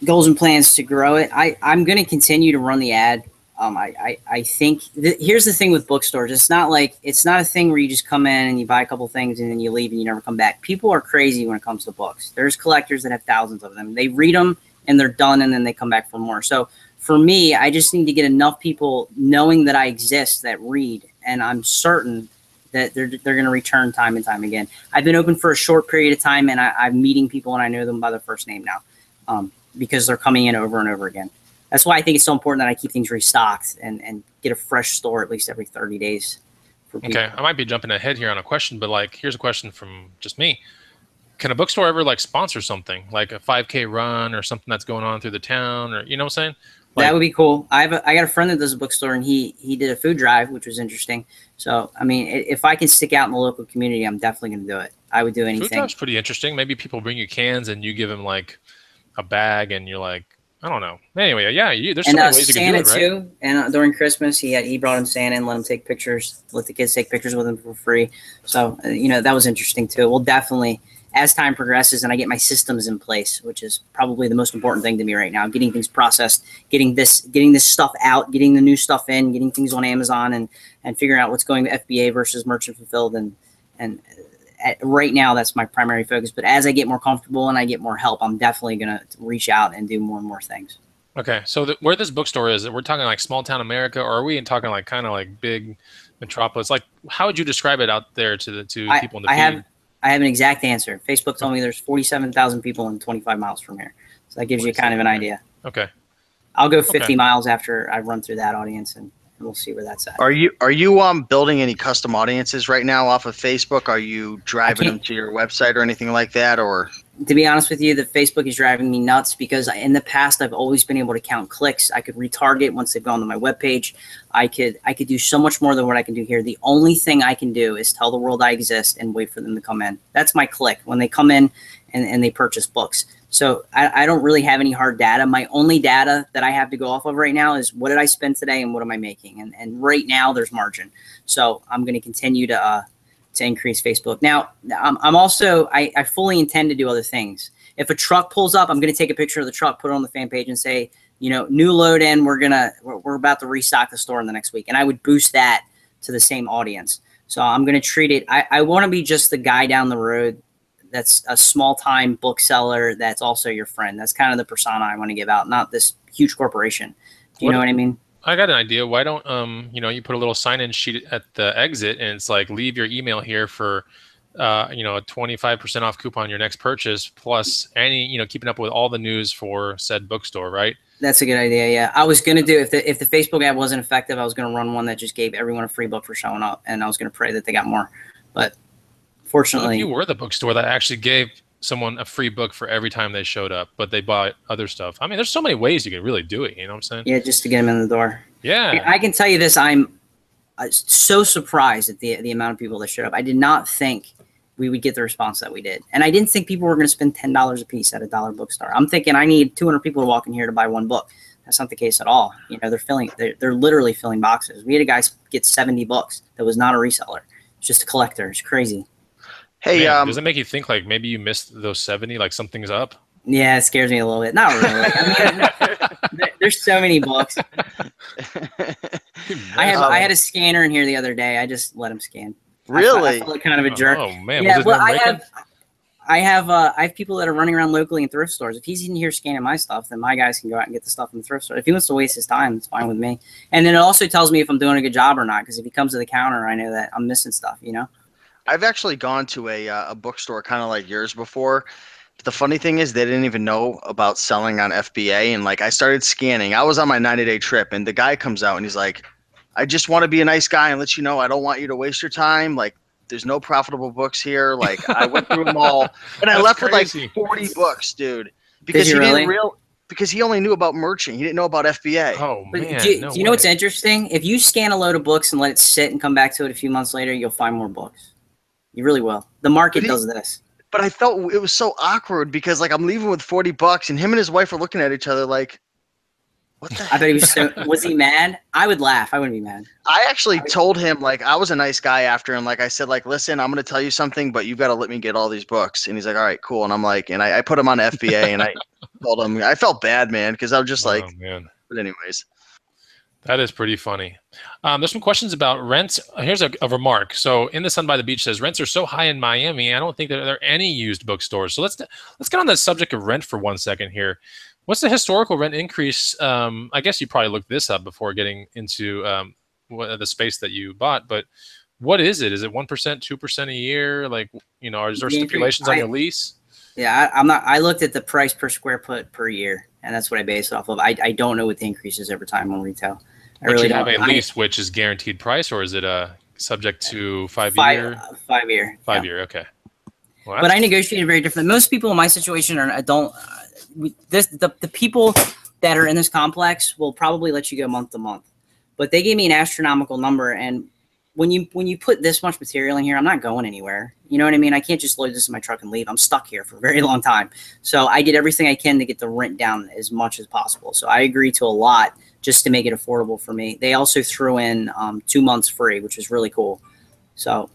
Goals and plans to grow it. I'm going to continue to run the ad. I think here's the thing with bookstores. It's not a thing where you just come in and you buy a couple things and then you leave and you never come back. People are crazy when it comes to books. There's collectors that have thousands of them. They read them and they're done, and then they come back for more. So for me, I just need to get enough people knowing that I exist that read, and I'm certain that they're going to return time and time again. I've been open for a short period of time, and I'm meeting people and I know them by their first name now, because they're coming in over and over again. That's why I think it's so important that I keep things restocked and get a fresh store at least every 30 days. For people. Okay, I might be jumping ahead here on a question, but like, here's a question from just me. Can a bookstore ever like sponsor something like a 5K run or something that's going on through the town, or you know what I'm saying? Like, that would be cool. I got a friend that does a bookstore, and he did a food drive, which was interesting. So I mean, if I can stick out in the local community, I'm definitely going to do it. I would do anything. Food drive's pretty interesting. Maybe people bring you cans and you give them like a bag, and you're like, I don't know. Anyway, yeah, there's so many ways you can do it, right? Santa too. And during Christmas, he brought him Santa and let him take pictures, let the kids take pictures with him for free. So you know, that was interesting too. We'll definitely, as time progresses and I get my systems in place, which is probably the most important thing to me right now, getting things processed, getting this stuff out, getting the new stuff in, getting things on Amazon, and figuring out what's going to FBA versus merchant fulfilled, and right now, that's my primary focus. But as I get more comfortable and I get more help, I'm definitely going to reach out and do more and more things. Okay. So where this bookstore is, we're talking like small town America, or are we talking like kind of like big metropolis? Like, how would you describe it out there to people in the field? I have an exact answer. Facebook told me there's 47,000 people in 25 miles from here. So that gives you kind of an idea. Okay. I'll go 50 miles after I run through that audience and, and we'll see where that's at. Are you building any custom audiences right now off of Facebook? Are you driving them to your website or anything like that? Or to be honest with you, the Facebook is driving me nuts because in the past I've always been able to count clicks. I could retarget once they've gone to my webpage. I could do so much more than what I can do here. The only thing I can do is tell the world I exist and wait for them to come in. That's my click when they come in and they purchase books. So I don't really have any hard data. My only data that I have to go off of right now is what did I spend today and what am I making? And right now there's margin. So I'm going to continue to increase Facebook. Now I'm also, I fully intend to do other things. If a truck pulls up, I'm going to take a picture of the truck, put it on the fan page and say, you know, new load in, we're about to restock the store in the next week. And I would boost that to the same audience. So I'm going to treat it. I want to be just the guy down the road that's a small-time bookseller that's also your friend. That's kind of the persona I want to give out, not this huge corporation. Do you know what I mean? I got an idea. Why don't you know, you put a little sign-in sheet at the exit, and it's like, leave your email here for you know, a 25% off coupon on your next purchase, plus any, you know, keeping up with all the news for said bookstore, right? That's a good idea. Yeah, I was gonna do, if the Facebook ad wasn't effective, I was gonna run one that just gave everyone a free book for showing up, and I was gonna pray that they got more, but. Fortunately, well, if you were the bookstore that actually gave someone a free book for every time they showed up, but they bought other stuff. I mean, there's so many ways you can really do it. You know what I'm saying? Yeah, just to get them in the door. Yeah. I can tell you this. I'm so surprised at the amount of people that showed up. I did not think we would get the response that we did. And I didn't think people were going to spend $10 a piece at a dollar bookstore. I'm thinking I need 200 people to walk in here to buy one book. That's not the case at all. You know, they're literally filling boxes. We had a guy get 70 books that was not a reseller. It's just a collector. It's crazy. Hey, man, does it make you think like maybe you missed those 70? Like something's up? Yeah, it scares me a little bit. Not really. I mean, there's so many books. I had a scanner in here the other day. I just let him scan. Really? I felt like kind of a jerk. Oh man. Yeah. Well, I have people that are running around locally in thrift stores. If he's in here scanning my stuff, then my guys can go out and get the stuff from the thrift store. If he wants to waste his time, it's fine with me. And then it also tells me if I'm doing a good job or not, because if he comes to the counter, I know that I'm missing stuff. You know. I've actually gone to a bookstore kind of like yours before. But the funny thing is they didn't even know about selling on FBA. And like I started scanning. I was on my 90-day trip and the guy comes out and he's like, I just want to be a nice guy and let you know I don't want you to waste your time. Like there's no profitable books here. Like I went through them all. And I left crazy. With like 40 books, dude. Because because he only knew about merching. He didn't know about FBA. Oh, man. Do you know what's interesting? If you scan a load of books and let it sit and come back to it a few months later, you'll find more books. You really will. The market does this. But I felt it was so awkward because like I'm leaving with 40 bucks and him and his wife are looking at each other like, what the heck? I bet he was so, was he mad? I would laugh. I wouldn't be mad. I actually told him like I was a nice guy after and like I said like, listen, I'm going to tell you something, but you've got to let me get all these books. And he's like, all right, cool. And I'm like, and I put him on FBA and I told him, I felt bad, man, because I was just like, man. But anyways. That is pretty funny. There's some questions about rents. Here's a remark. So in the Sun by the Beach says rents are so high in Miami. I don't think there are any used bookstores. So let's get on the subject of rent for 1 second here. What's the historical rent increase? I guess you probably looked this up before getting into the space that you bought. But what is it? Is it 1%, 2% a year? Like, you know, is there stipulations on your lease? Yeah, I looked at the price per square foot per year, and that's what I based it off of. I don't know what the increase is over time on retail. But really you have a lease, which is guaranteed price, or is it subject to five year? 5 year. Five year, okay. Well, but I negotiated very differently. Most people in my situation are the people that are in this complex will probably let you go month to month, but they gave me an astronomical number. And when you put this much material in here, I'm not going anywhere. You know what I mean? I can't just load this in my truck and leave. I'm stuck here for a very long time. So I did everything I can to get the rent down as much as possible. So I agreed to a lot just to make it affordable for me. They also threw in 2 months free, which was really cool. So,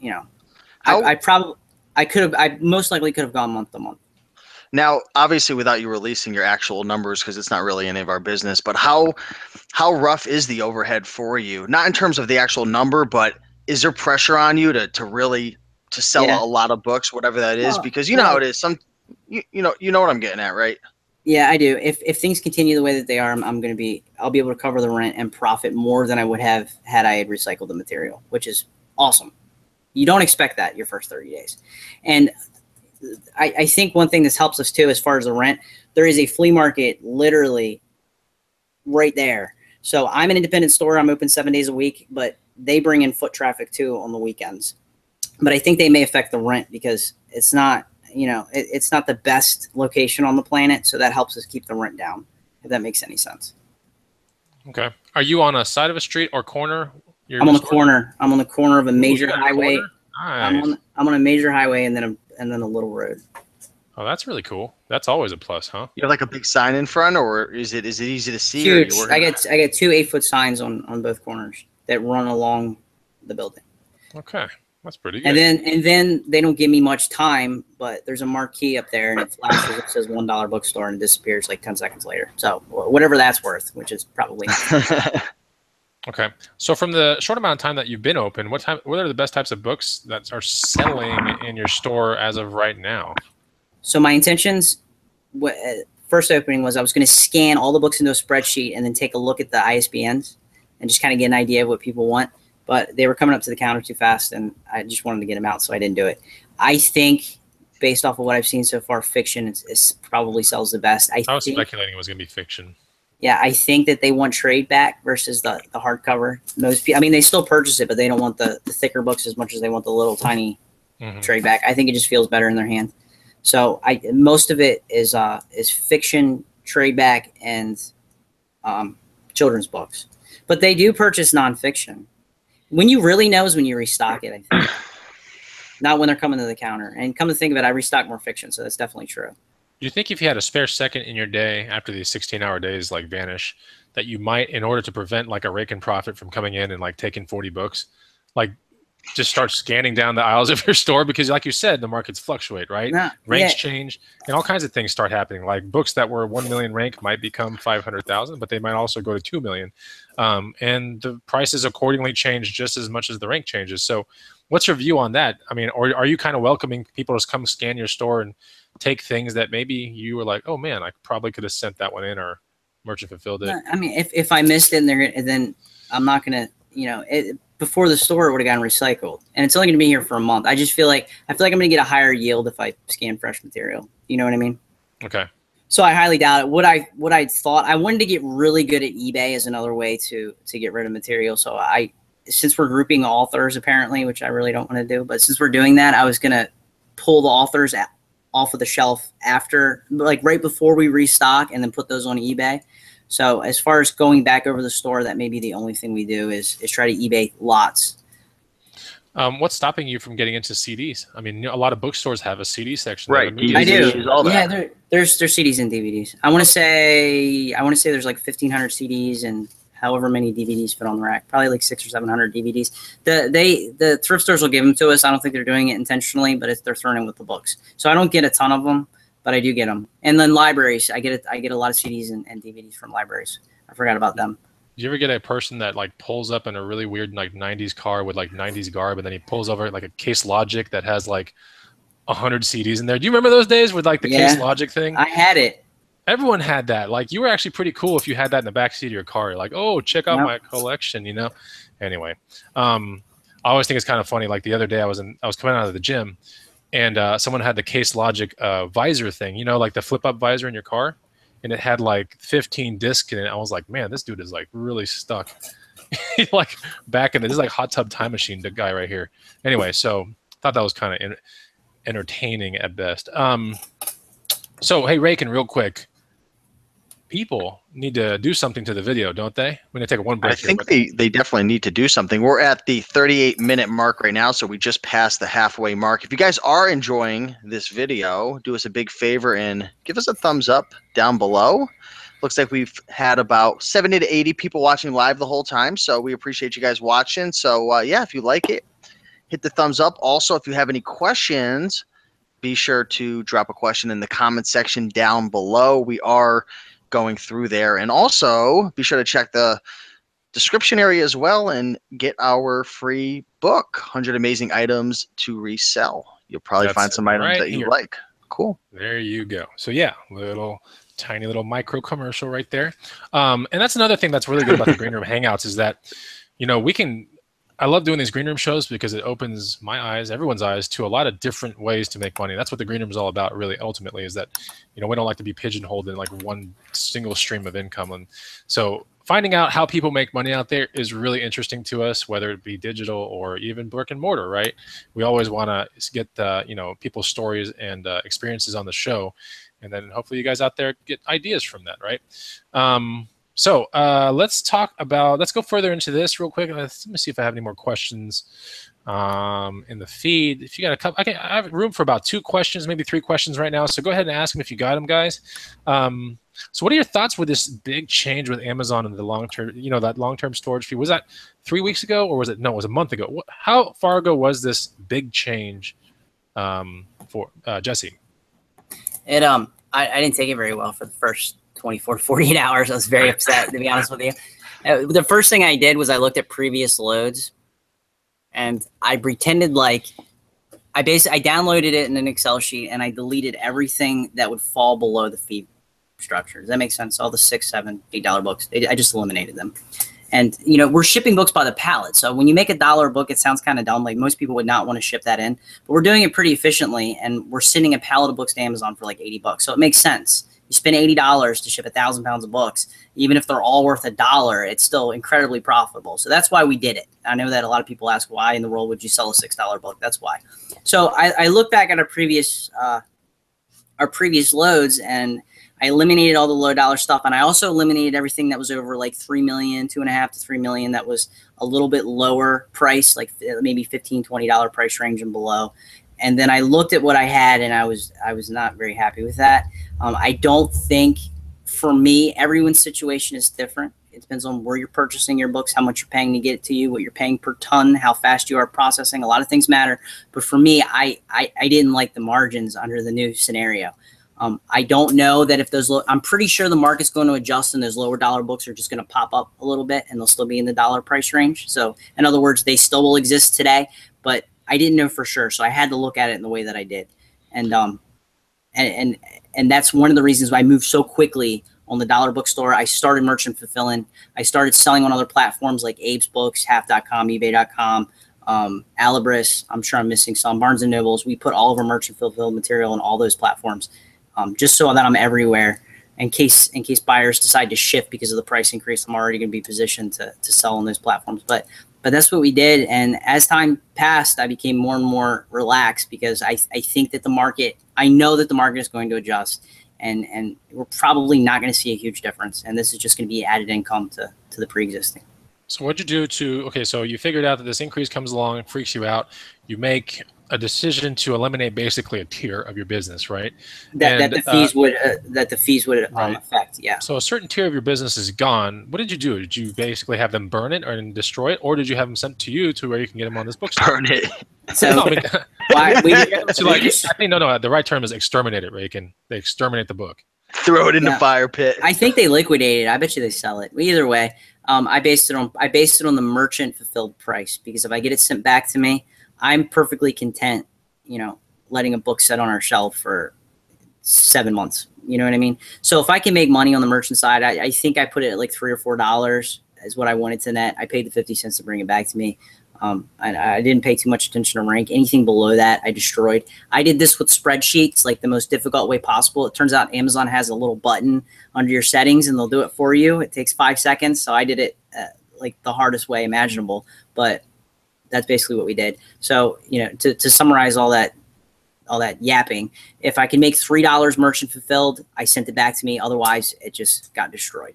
you know, I most likely could have gone month to month. Now, obviously, without you releasing your actual numbers, because it's not really any of our business, but how rough is the overhead for you? Not in terms of the actual number, but is there pressure on you to really sell a lot of books, whatever that is? Because you know how it is. You know what I'm getting at, right? Yeah, I do. If things continue the way that they are, I'll be able to cover the rent and profit more than I would have had I had recycled the material, which is awesome. You don't expect that your first 30 days. And I think one thing this helps us too, as far as the rent, there is a flea market literally right there. So I'm an independent store. I'm open 7 days a week, but they bring in foot traffic too on the weekends. But I think they may affect the rent because it's not, you know, it's not the best location on the planet. So that helps us keep the rent down, if that makes any sense. Okay. Are you on a side of a street or corner? I'm on the corner. I'm on the corner of a major highway. Nice. I'm on a major highway and then a little road. Oh, that's really cool. That's always a plus, huh? You have like a big sign in front, or is it easy to see? Huge. I get two 8-foot signs on both corners that run along the building. Okay, that's pretty good. And then they don't give me much time, but there's a marquee up there, and it flashes. It says $1 bookstore, and disappears like 10 seconds later. So whatever that's worth, which is probably. Okay, so from the short amount of time that you've been open, what are the best types of books that are selling in your store as of right now? So my intentions, first opening was I was going to scan all the books into a spreadsheet and then take a look at the ISBNs and just kind of get an idea of what people want. But they were coming up to the counter too fast, and I just wanted to get them out, so I didn't do it. I think, based off of what I've seen so far, fiction is probably sells the best. I was speculating it was going to be fiction. Yeah, I think that they want trade back versus the hardcover. Most people, I mean, they still purchase it, but they don't want the thicker books as much as they want the little tiny trade back. I think it just feels better in their hand. So most of it is fiction, trade back, and children's books. But they do purchase nonfiction. When you really know is when you restock it, I think. Not when they're coming to the counter. And come to think of it, I restock more fiction, so that's definitely true. Do you think if you had a spare second in your day after these 16-hour days like vanish, that you might, in order to prevent like a Raiken profit from coming in and like taking 40 books, like just start scanning down the aisles of your store? Because like you said, the markets fluctuate, right? No, ranks change and all kinds of things start happening. Like books that were 1 million rank might become 500,000, but they might also go to 2 million. And the prices accordingly change just as much as the rank changes. So what's your view on that? I mean, or are you kind of welcoming people to come scan your store and take things that maybe you were like, oh man, I probably could have sent that one in or merchant fulfilled it? I mean, if I missed it, then I'm not going to, you know, before the store would have gotten recycled, and it's only going to be here for a month. I just feel like I'm going to get a higher yield if I scan fresh material. You know what I mean? Okay. So I highly doubt it. What I thought, I wanted to get really good at eBay as another way to get rid of material. So since we're grouping authors apparently, which I really don't want to do, but since we're doing that, I was going to pull the authors off of the shelf after, like right before we restock, and then put those on eBay. So as far as going back over the store, that may be the only thing we do is try to eBay lots. What's stopping you from getting into CDs? I mean, a lot of bookstores have a CD section. Right, I do. All that. Yeah, there's CDs and DVDs. I want to say there's like 1,500 CDs and however many DVDs fit on the rack. Probably like 600 or 700 DVDs. The thrift stores will give them to us. I don't think they're doing it intentionally, but they're throwing in with the books. So I don't get a ton of them, but I do get them. And then libraries, I get a lot of CDs and DVDs from libraries. I forgot about them. Do you ever get a person that like pulls up in a really weird like 90s car with like 90s garb, and then he pulls over like a Case Logic that has like 100 CDs in there? Do you remember those days with like the Case Logic thing? I had it. Everyone had that. Like, you were actually pretty cool if you had that in the backseat of your car. You're like, oh, check out my collection, you know? Anyway, I always think it's kind of funny. Like the other day I was coming out of the gym, and someone had the Case Logic visor thing, you know, like the flip-up visor in your car, and it had like 15 discs in it. I was like, man, this dude is like really stuck. Like back in this is like Hot Tub Time Machine, the guy right here. Anyway, so thought that was kind of entertaining at best. So hey, Raiken, real quick, people need to do something to the video, don't they? We're going to take one break. I think they definitely need to do something. We're at the 38-minute mark right now, so we just passed the halfway mark. If you guys are enjoying this video, do us a big favor and give us a thumbs up down below. Looks like we've had about 70 to 80 people watching live the whole time, so we appreciate you guys watching. So, yeah, if you like it, hit the thumbs up. Also, if you have any questions, be sure to drop a question in the comment section down below. We are going through there, and also be sure to check the description area as well and get our free book, 100 Amazing Items to Resell. You'll probably find some items that you like. Cool. There you go. So yeah, tiny little micro commercial right there. And that's another thing that's really good about the Green Room Hangouts is that, you know, I love doing these Green Room shows because it opens my eyes, everyone's eyes, to a lot of different ways to make money. That's what the Green Room is all about, really, ultimately, is that, you know, we don't like to be pigeonholed in like one single stream of income. And so finding out how people make money out there is really interesting to us, whether it be digital or even brick and mortar, right? We always want to get you know, people's stories and experiences on the show, and then hopefully you guys out there get ideas from that, right? So let's talk about, let's go further into this real quick. Let me see if I have any more questions in the feed. If you got a couple, okay, I have room for about 2 questions, maybe 3 questions right now. So go ahead and ask them if you got them, guys. So what are your thoughts with this big change with Amazon and the long-term, you know, that long-term storage fee? Was that 3 weeks ago, or was it, no, it was a month ago. What, how far ago was this big change for Jesse? It, I didn't take it very well for the first 24 to 48 hours. I was very upset, to be honest with you. The first thing I did was I looked at previous loads, and I pretended like, I downloaded it in an Excel sheet, and I deleted everything that would fall below the fee structure. Does that make sense? All the $6, $7, $8 books, I just eliminated them. And you know, we're shipping books by the pallet. So when you make $1 a book, it sounds kind of dumb. Like most people would not want to ship that in, but we're doing it pretty efficiently, and we're sending a pallet of books to Amazon for like $80. So it makes sense. You spend $80 to ship 1,000 pounds of books, even if they're all worth $1, it's still incredibly profitable. So that's why we did it. I know that a lot of people ask, why in the world would you sell a $6 book? That's why. So I look back at our previous loads, and I eliminated all the low-dollar stuff, and I also eliminated everything that was over like $3 million, $2.5 to $3 million. That was a little bit lower price, like maybe $15, $20 price range and below. And then I looked at what I had, and I was not very happy with that. I don't think, for me, everyone's situation is different. It depends on where you're purchasing your books, how much you're paying to get it to you, what you're paying per ton, how fast you are processing. A lot of things matter. But for me, I didn't like the margins under the new scenario. I don't know that if those, I'm pretty sure the market's going to adjust, and those lower dollar books are just going to pop up a little bit, and they'll still be in the dollar price range. So in other words, they still will exist today, but I didn't know for sure. So I had to look at it in the way that I did. And that's one of the reasons why I moved so quickly on the dollar bookstore. I started merchant fulfilling. I started selling on other platforms like Abe's Books, half.com, eBay.com. Alibris. I'm sure I'm missing some. Barnes and Nobles. We put all of our merchant fulfilled material on all those platforms. Just so that I'm everywhere, in case buyers decide to shift because of the price increase, I'm already going to be positioned to sell on those platforms. But that's what we did. And as time passed, I became more and more relaxed, because I think that the market, I know that the market is going to adjust, and we're probably not going to see a huge difference. And this is just going to be added income to the pre-existing. So what'd you do to, okay, so you figured out that this increase comes along and freaks you out. You make a decision to eliminate basically a tier of your business, right? That the fees would right. affect, yeah. So a certain tier of your business is gone. What did you do? Did you basically have them burn it or destroy it, or did you have them sent to you to where you can get them on this bookstore? Burn it. So, no, I mean, why, so like, I think no. The right term is exterminate it, Raiken. They exterminate the book. Throw it in the fire pit. I think they liquidate it. I bet you they sell it. Either way, I based it on the merchant fulfilled price, because if I get it sent back to me, I'm perfectly content, you know, letting a book sit on our shelf for 7 months. You know what I mean? So if I can make money on the merchant side, I think I put it at like $3 or $4 is what I wanted to net. I paid the 50 cents to bring it back to me. I didn't pay too much attention to rank. Anything below that, I destroyed. I did this with spreadsheets, like the most difficult way possible. It turns out Amazon has a little button under your settings, and they'll do it for you. It takes 5 seconds. So I did it like the hardest way imaginable, but that's basically what we did. So, you know, to summarize all that yapping, if I can make $3 merchant fulfilled, I sent it back to me. Otherwise, it just got destroyed.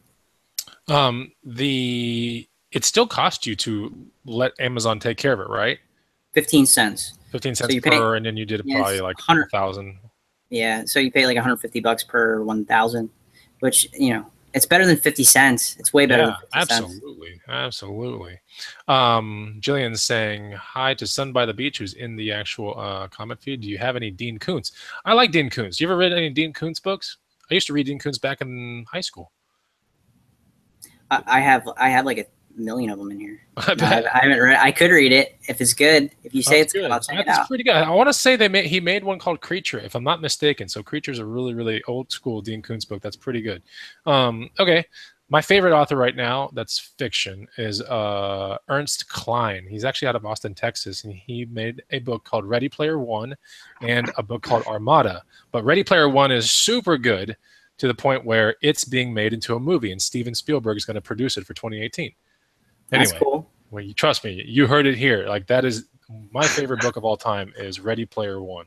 It still cost you to let Amazon take care of it, right? 15 cents. 15 cents so per, pay, and then you did probably like 100,000. Yeah, so you pay like $150 per 1,000, which, you know, it's better than 50 cents. It's way better. Yeah, than 50 absolutely, cents. Absolutely. Jillian's saying hi to Sun by the Beach, who's in the actual comment feed. Do you have any Dean Koontz? I like Dean Koontz. You ever read any Dean Koontz books? I used to read Dean Koontz back in high school. I have like a million of them in here. I haven't read. I could read it if it's good. If you say it's good, I'll check it out. It's pretty good. I want to say he made one called Creature, if I'm not mistaken. So Creature's a really, really old school Dean Koontz book. That's pretty good. Okay, my favorite author right now that's fiction is Ernst Cline. He's actually out of Austin, Texas, and he made a book called Ready Player One and a book called Armada. But Ready Player One is super good. to the point where it's being made into a movie and Steven Spielberg is going to produce it for 2018. Anyway, that's cool. Well, you trust me, you heard it here. Like, that is my favorite book of all time is Ready Player One.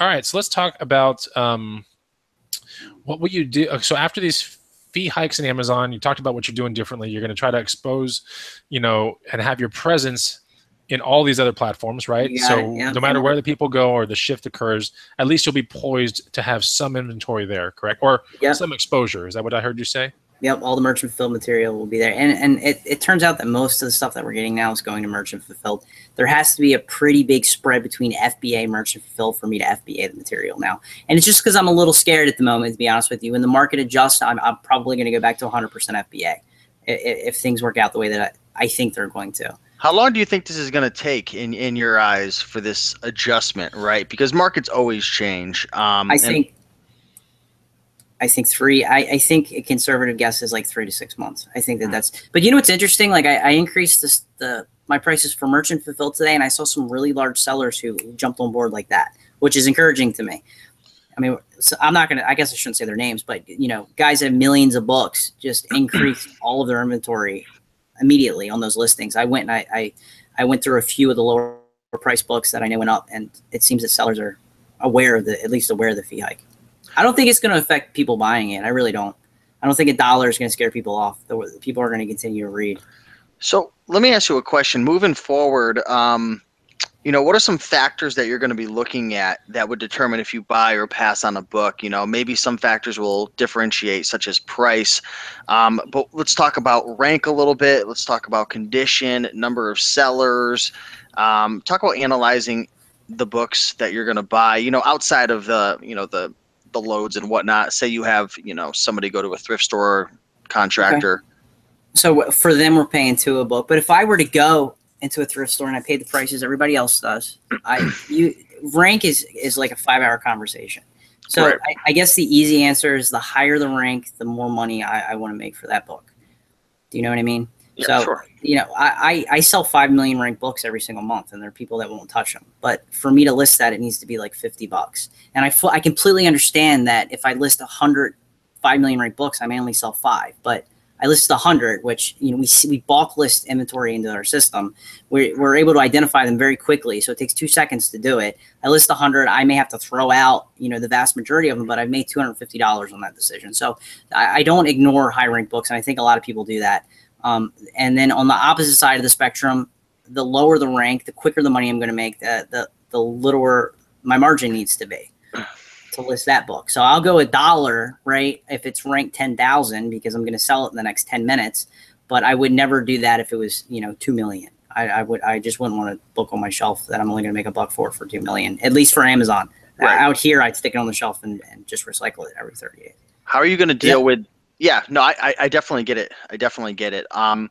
All right, so let's talk about what will you do? So after these fee hikes in Amazon, you talked about what you're doing differently. You're going to try to expose, you know, and have your presence in all these other platforms, right? Yeah, so yeah, no matter where the people go or the shift occurs, at least you'll be poised to have some inventory there, correct? Or some exposure. Is that what I heard you say? Yep, all the merchant fulfilled material will be there. And it turns out that most of the stuff that we're getting now is going to merchant fulfilled. There has to be a pretty big spread between FBA merchant fulfilled for me to FBA the material now. And it's just because I'm a little scared at the moment, to be honest with you. When the market adjusts, I'm probably going to go back to 100% FBA if things work out the way that I think they're going to. How long do you think this is going to take in your eyes for this adjustment, right? Because markets always change. I think a conservative guess is like 3 to 6 months. I think that that's, but you know what's interesting? Like I increased my prices for merchant fulfilled today, and I saw some really large sellers who jumped on board like that, which is encouraging to me. I mean, so I'm not going to, I guess I shouldn't say their names, but you know, guys that have millions of books just increased all of their inventory immediately on those listings. I went and I went through a few of the lower price books that I know went up, and it seems that sellers are aware of at least aware of the fee hike. I don't think it's going to affect people buying it. I really don't. I don't think $1 is going to scare people off. People are going to continue to read. So let me ask you a question. Moving forward, you know, what are some factors that you're going to be looking at that would determine if you buy or pass on a book? You know, maybe some factors will differentiate, such as price. But let's talk about rank a little bit. Let's talk about condition, number of sellers. Talk about analyzing the books that you're going to buy. You know, outside of the, you know, the loads and whatnot. Say you have, you know, somebody go to a thrift store, contractor. Okay. So for them, we're paying $2 a book. But if I were to go into a thrift store and I paid the prices everybody else does, rank is like a 5-hour conversation. So right. I guess the easy answer is the higher the rank, the more money I want to make for that book. Do you know what I mean? Yeah, so sure. You know, I sell 5 million ranked books every single month, and there are people that won't touch them. But for me to list that, it needs to be like $50. And I completely understand that if I list 100 5 million ranked books, I may only sell 5. But I listed 100, which, you know, we bulk list inventory into our system. We're able to identify them very quickly, so it takes 2 seconds to do it. I list 100. I may have to throw out, you know, the vast majority of them, but I've made $250 on that decision. So I don't ignore high ranked books, and I think a lot of people do that. And then on the opposite side of the spectrum, the lower the rank, the quicker the money I'm going to make, the littler my margin needs to be to list that book. So I'll go $1, right, if it's ranked 10,000, because I'm going to sell it in the next 10 minutes. But I would never do that if it was, you know, 2 million. I just wouldn't want a book on my shelf that I'm only going to make $1 for 2 million, at least for Amazon. Right. Out here, I'd stick it on the shelf and just recycle it every 30 days. How are you going to deal with? Yeah, no, I definitely get it. I definitely get it. How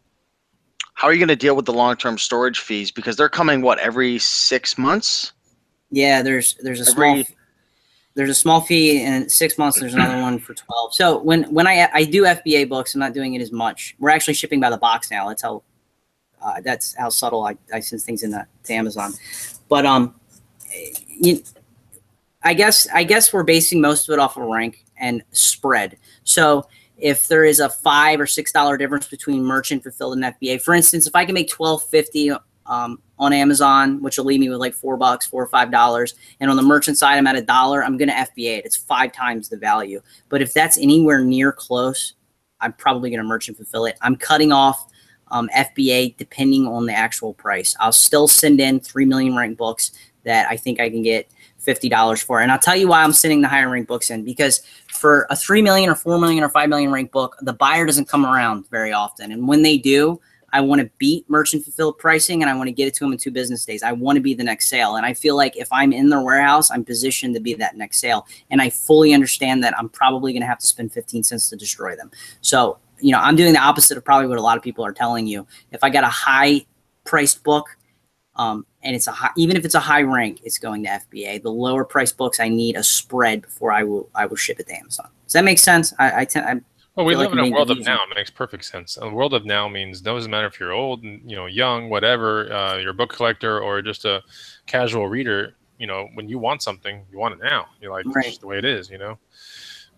are you going to deal with the long-term storage fees? Because they're coming, what, every 6 months? Yeah, there's a small fee in 6 months. There's another one for 12. So when I do FBA books, I'm not doing it as much. We're actually shipping by the box now. That's how subtle I send things to Amazon. But I guess we're basing most of it off of rank and spread. So if there is a $5 or $6 difference between merchant fulfilled and FBA, for instance, if I can make $12.50 on Amazon, which will leave me with like $4, $4 or $5, and on the merchant side I'm at $1, I'm going to FBA it. It's 5 times the value. But if that's anywhere near close, I'm probably going to merchant fulfill it. I'm cutting off FBA depending on the actual price. I'll still send in 3 million ranked books that I think I can get $50 for. And I'll tell you why I'm sending the higher ranked books in, because for a 3 million or 4 million or 5 million ranked book, the buyer doesn't come around very often. And when they do, I want to beat merchant fulfilled pricing, and I want to get it to them in 2 business days. I want to be the next sale. And I feel like if I'm in their warehouse, I'm positioned to be that next sale. And I fully understand that I'm probably going to have to spend 15 cents to destroy them. So, you know, I'm doing the opposite of probably what a lot of people are telling you. If I got a high priced book, and it's even if it's a high rank, it's going to FBA. The lower price books, I need a spread before I will ship it to Amazon. Does that make sense? Well, we live in a world of now. It makes perfect sense. A world of now means it doesn't matter if you're old, and, you know, young, whatever, you're a book collector or just a casual reader. You know, when you want something, you want it now. You're like, right. That's just the way it is, you know.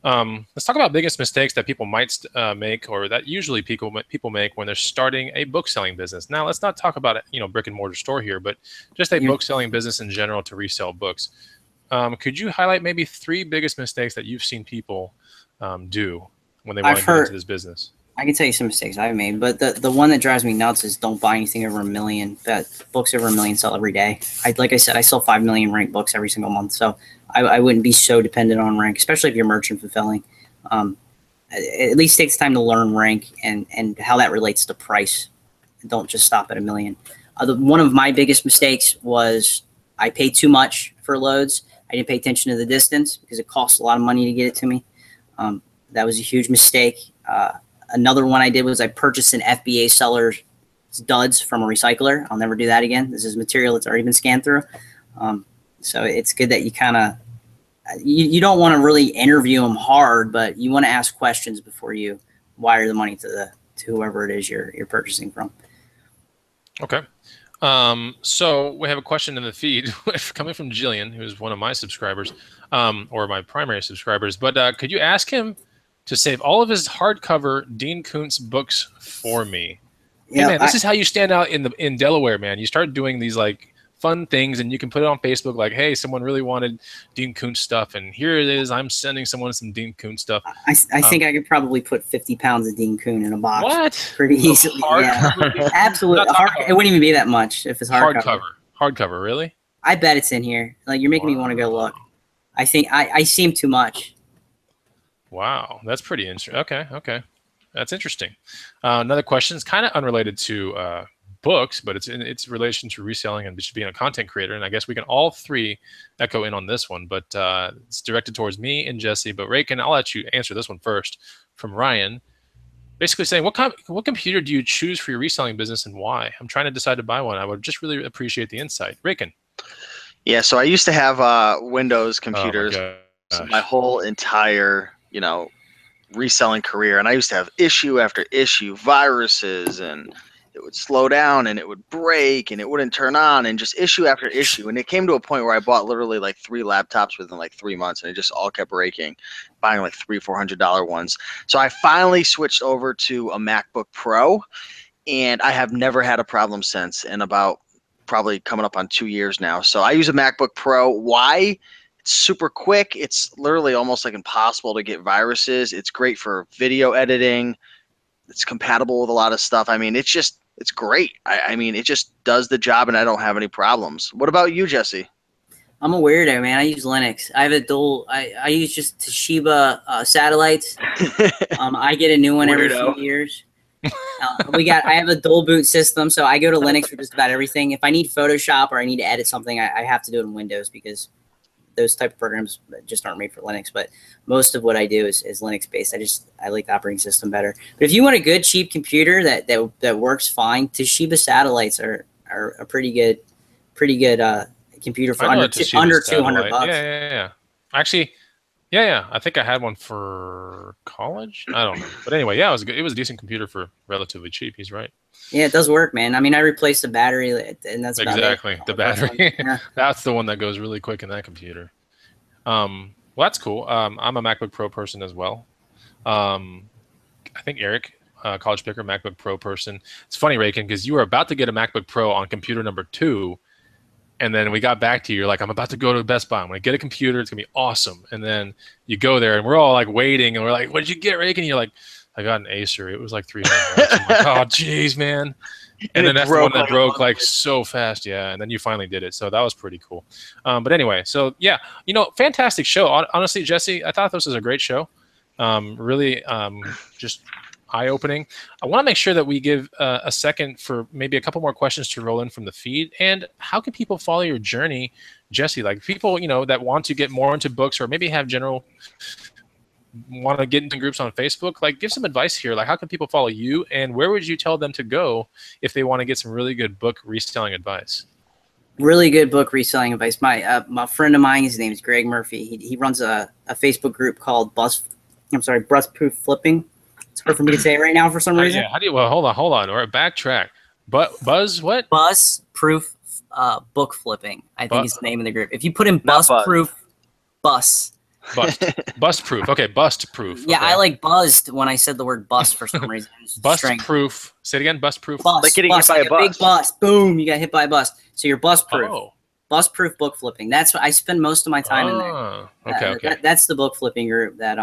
Let's talk about biggest mistakes that people might make, or that usually people make when they're starting a book selling business. Now, let's not talk about brick and mortar store here, but just a book selling business in general to resell books. Could you highlight maybe three biggest mistakes that you've seen people do when they want to get into this business? I can tell you some mistakes I've made, but the one that drives me nuts is don't buy anything over a million. That books over a million sell every day. Like I said, I sell 5 million ranked books every single month, so I wouldn't be so dependent on rank, especially if you're merchant fulfilling. It at least takes time to learn rank and how that relates to price. Don't just stop at a million. One of my biggest mistakes was I paid too much for loads. I didn't pay attention to the distance because it costs a lot of money to get it to me. That was a huge mistake. Another one I did was I purchased an FBA seller's duds from a recycler. I'll never do that again. This is material that's already been scanned through. So it's good that you kind of – you don't want to really interview them hard, but you want to ask questions before you wire the money to whoever it is you're purchasing from. Okay. So we have a question in the feed coming from Jillian, who is one of my subscribers, or my primary subscribers. But could you ask him to save all of his hardcover Dean Koontz books for me? Hey, yeah, man, this is how you stand out in Delaware, man. You start doing these like fun things, and you can put it on Facebook, like, "Hey, someone really wanted Dean Koontz stuff, and here it is. I'm sending someone some Dean Koontz stuff." I think I could probably put 50 pounds of Dean Koontz in a box. What? Pretty easily. Yeah. Absolutely. It wouldn't even be that much if it's hardcover. Hardcover, really? I bet it's in here. Like, you're making me want to go look. I think I seem too much. Wow, that's pretty interesting. Okay, okay, that's interesting. Another question is kind of unrelated to books, but it's in its relation to reselling and being a content creator. And I guess we can all three echo in on this one, but it's directed towards me and Jesse. But Raiken, I'll let you answer this one first. From Ryan, basically saying, what computer do you choose for your reselling business and why? I'm trying to decide to buy one. I would just really appreciate the insight, Raiken. Yeah, so I used to have Windows computers. Oh my, so my whole entire reselling career, and I used to have issue after issue, viruses, and it would slow down and it would break and it wouldn't turn on, and just issue after issue. And it came to a point where I bought literally like 3 laptops within like 3 months, and it just all kept breaking, buying like $300-400 ones. So I finally switched over to a MacBook Pro, and I have never had a problem since, and about probably coming up on 2 years now. So I use a MacBook Pro. Why? Super quick. It's literally almost like impossible to get viruses. It's great for video editing. It's compatible with a lot of stuff. I mean, it's just, it's great. I mean, it just does the job, and I don't have any problems. What about you, Jesse? I'm a weirdo, man. I use Linux. I have a dual, I use just Toshiba satellites. I get a new one every few years. I have a dual boot system, so I go to Linux for just about everything. If I need Photoshop or I need to edit something, I have to do it in Windows, because those type of programs just aren't made for Linux. But most of what I do is Linux based. I like the operating system better. But if you want a good cheap computer that works fine, Toshiba satellites are a pretty good computer for under $200. Yeah. Actually, yeah. I think I had one for college. I don't know. But anyway, yeah, it was a decent computer for relatively cheap. He's right. Yeah, it does work, man. I mean, I replaced the battery, and that's about exactly it. The battery. Yeah. That's the one that goes really quick in that computer. Well, that's cool. I'm a MacBook Pro person as well. I think Eric, College Picker, MacBook Pro person. It's funny, Raiken, because you were about to get a MacBook Pro on computer number 2, and then we got back to you. You're like, I'm about to go to Best Buy. I'm going to get a computer. It's going to be awesome. And then you go there, and we're all like waiting, and we're like, what did you get, Raiken? And you're like, I got an Acer. It was like $300. I'm like, oh, geez, man. And then that's the one that broke like so fast. Yeah. And then you finally did it. So that was pretty cool. But anyway, so yeah, fantastic show. Honestly, Jesse, I thought this was a great show. Really just eye-opening. I want to make sure that we give a second for maybe a couple more questions to roll in from the feed. And how can people follow your journey, Jesse? Like people, that want to get more into books, or maybe have want to get into groups on Facebook, like give some advice here. Like how can people follow you, and where would you tell them to go if they want to get some really good book reselling advice? Really good book reselling advice. My friend of mine, his name is Greg Murphy. He runs a Facebook group called Bus Proof Flipping. It's hard for me to say it right now for some reason. Yeah, hold on, or backtrack. Bus Proof Book Flipping, I think is the name of the group. If you put in Bus Proof Bus Bust proof. Okay, bust proof. Yeah, okay. I like buzzed when I said the word bust for some reason. Bust proof. Say it again. Bust proof. Bust, like getting bust, hit by like a bus. Big bust. Boom! You got hit by a bus. So you're bust proof. Oh. Bus proof book flipping. That's what I spend most of my time in there. Okay. That's the book flipping group that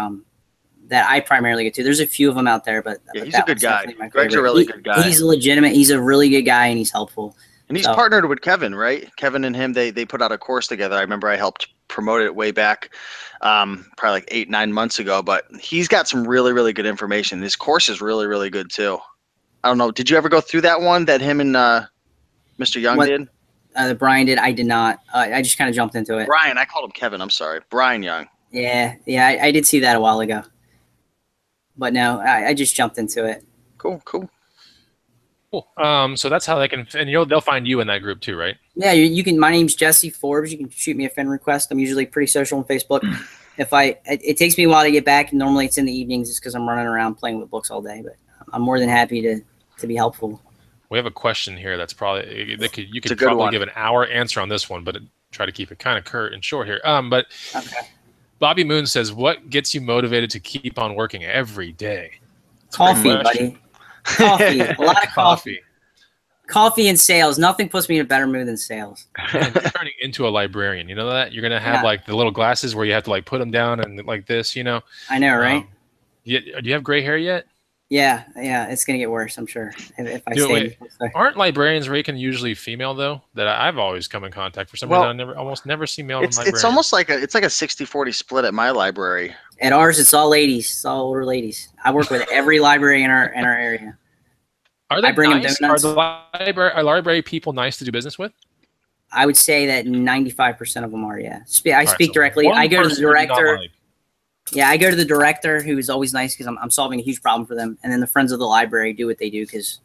that I primarily get to. There's a few of them out there, but yeah, he's a good guy. Greg's a really good guy. He's legitimate. He's a really good guy, and he's helpful. And he's partnered with Kevin, right? Kevin and him, they put out a course together. I remember I helped promote it way back, probably like 8-9 months ago. But he's got some really good information. His course is really good too. I don't know. Did you ever go through that one that him and Mr. Young did? That Brian did. I did not. I just kind of jumped into it. Brian, I called him Kevin. I'm sorry, Brian Young. Yeah, I did see that a while ago. But no, I just jumped into it. Cool. So that's how they can, and they'll find you in that group too, right? Yeah, you can. My name's Jesse Forbes. You can shoot me a friend request. I'm usually pretty social on Facebook. It takes me a while to get back. Normally it's in the evenings, just because I'm running around playing with books all day. But I'm more than happy to be helpful. We have a question here that's probably you could probably give an hour answer on this one, but try to keep it kind of curt and short here. But okay. Bobby Moon says, "What gets you motivated to keep on working every day?" Coffee, buddy. Coffee. A lot of coffee. Coffee and sales. Nothing puts me in a better mood than sales. And you're turning into a librarian. You know that? You're gonna have like the little glasses where you have to like put them down and like this. You know. I know, right? Do you have gray hair yet? Yeah, it's gonna get worse, I'm sure. If I say, aren't librarians Raiken usually female though? That I've always come in contact for some reason. I almost never see male librarians. It's almost like it's like a 60-40 split at my library. At ours, it's all ladies, it's all older ladies. I work with every library in our area. Are they nice? Are the library people nice to do business with? I would say that 95% of them are. Yeah, I speak directly. I go to the director. Yeah, I go to the director, who is always nice because I'm solving a huge problem for them. And then the friends of the library do what they do because,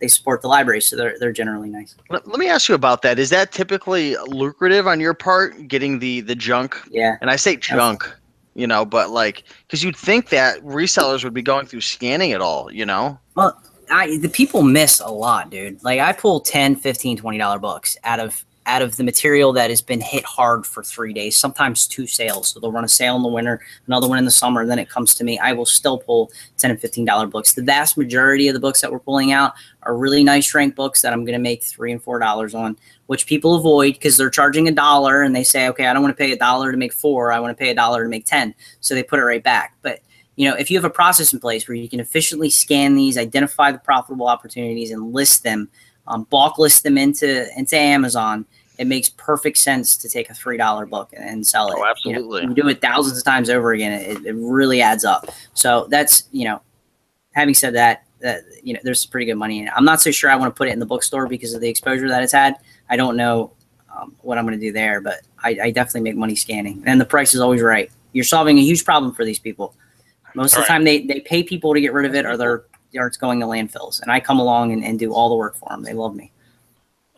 they support the library, so they're generally nice. Let me ask you about that. Is that typically lucrative on your part, getting the junk? Yeah. And I say junk, but because you'd think that resellers would be going through scanning it all, Well, the people miss a lot, dude. Like I pull $10, $15, $20 books out of the material that has been hit hard for 3 days, sometimes 2 sales. So they'll run a sale in the winter, another one in the summer, and then it comes to me. I will still pull $10 and $15 books. The vast majority of the books that we're pulling out are really nice rank books that I'm going to make $3 and $4 on, which people avoid because they're charging $1 and they say, okay, I don't want to pay $1 to make 4. I want to pay $1 to make 10. So they put it right back. But if you have a process in place where you can efficiently scan these, identify the profitable opportunities and list them, bulk list them into Amazon, it makes perfect sense to take a $3 book and sell it. Oh, absolutely. You do it thousands of times over again. It really adds up. So that's, having said that, there's pretty good money in it. I'm not so sure I want to put it in the bookstore because of the exposure that it's had. I don't know what I'm going to do there, but I definitely make money scanning. And the price is always right. You're solving a huge problem for these people. Most of the time they pay people to get rid of it, or it's going to landfills. And I come along and do all the work for them. They love me.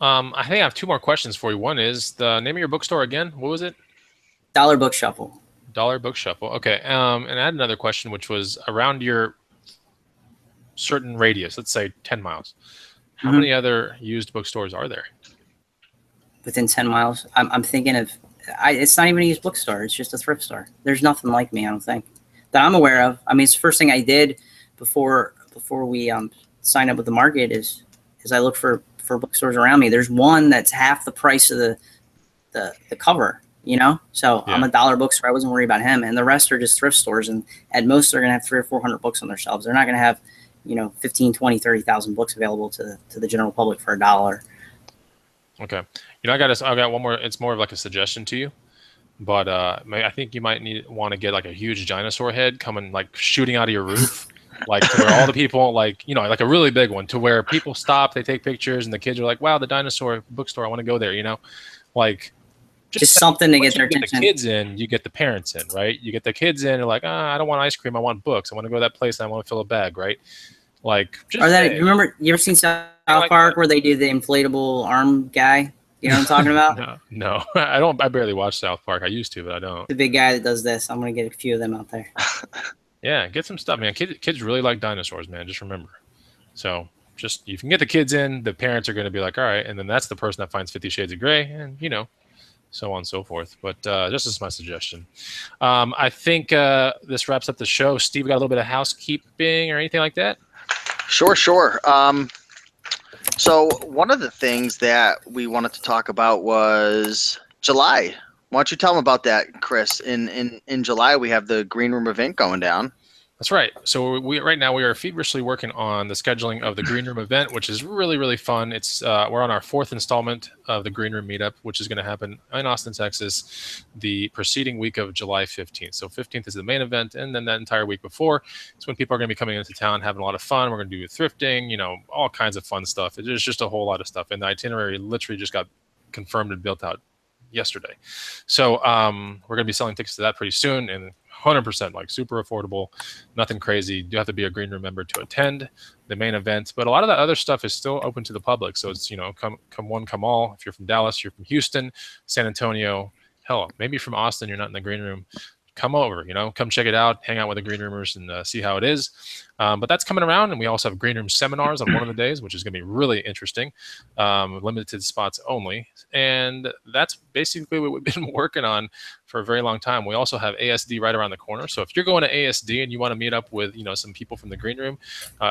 I think I have 2 more questions for you. One is the name of your bookstore again. What was it? Dollar Book Shuffle. Dollar Book Shuffle. Okay. And I had another question, which was around your certain radius, let's say 10 miles. How many other used bookstores are there? Within 10 miles? I'm thinking of, it's not even a used bookstore. It's just a thrift store. There's nothing like me, I don't think, that I'm aware of. I mean, it's the first thing I did before we sign up with the market is I look for bookstores around me. There's one that's half the price of the cover, So I'm a dollar bookstore. I wasn't worried about him. And the rest are just thrift stores. And at most, they're going to have 300 or 400 books on their shelves. They're not going to have, 15, 20, 30,000 books available to the general public for $1. Okay. I got one more. It's more of like a suggestion to you. But I think you might want to get like a huge dinosaur head coming, like shooting out of your roof. Like to where all the people, like a really big one, to where people stop, they take pictures, and the kids are like, "Wow, the dinosaur bookstore! I want to go there." Just something to get their attention. The kids in, you get the parents in, right? You get the kids in, they're like, "I don't want ice cream. I want books. I want to go to that place. And I want to fill a bag, right?" Like, just remember? You ever seen South Park where they do the inflatable arm guy? You know what I'm talking about? No, I don't. I barely watch South Park. I used to, but I don't. The big guy that does this. I'm gonna get a few of them out there. Yeah, get some stuff, man. Kids really like dinosaurs, man. Just remember. So you can get the kids in. The parents are going to be like, all right. And then that's the person that finds 50 Shades of Grey. And, so on and so forth. But this is my suggestion. I think this wraps up the show. Steve, we got a little bit of housekeeping or anything like that? Sure. So one of the things that we wanted to talk about was July. Why don't you tell them about that, Chris? In July, we have the Green Room event going down. That's right. So right now we are feverishly working on the scheduling of the Green Room event, which is really, really fun. It's we're on our 4th installment of the Green Room meetup, which is going to happen in Austin, Texas, the preceding week of July 15th. So 15th is the main event, and then that entire week before is when people are going to be coming into town, having a lot of fun. We're going to do thrifting, you know, all kinds of fun stuff. There's just a whole lot of stuff, and the itinerary literally just got confirmed and built out yesterday. So we're going to be selling tickets to that pretty soon, and 100% like super affordable, nothing crazy. You do have to be a Green Room member to attend the main event, but a lot of that other stuff is still open to the public. So it's, you know, come one, come all. If you're from Dallas, you're from Houston, San Antonio, hell, maybe from Austin, you're not in the Green Room, come over, you know, come check it out, hang out with the Green Roomers and see how it is. But that's coming around, and we also have Green Room seminars on one of the days, which is going to be really interesting, limited spots only. And that's basically what we've been working on for a very long time. We also have ASD right around the corner. So if you're going to ASD and you want to meet up with, you know, some people from the Green Room,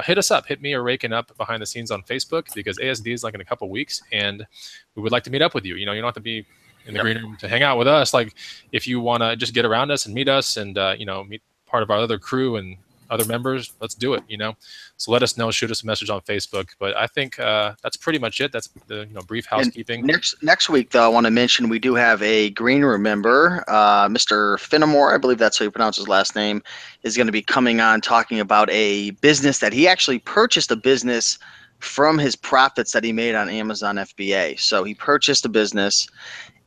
hit us up, hit me or Raiken up behind the scenes on Facebook, because ASD is like in a couple weeks, and we would like to meet up with you. You know, you don't have to be in the Green Room to hang out with us. Like, if you want to just get around us and meet us and, you know, meet part of our other crew and other members, let's do it, you know? So let us know, shoot us a message on Facebook. But I think that's pretty much it. That's the, you know, brief housekeeping. And next week, though, I want to mention we do have a Green Room member, Mr. Fenimore, I believe that's how you pronounce his last name, is going to be coming on talking about a business that he actually purchased, a business from his profits that he made on Amazon FBA. So he purchased a business.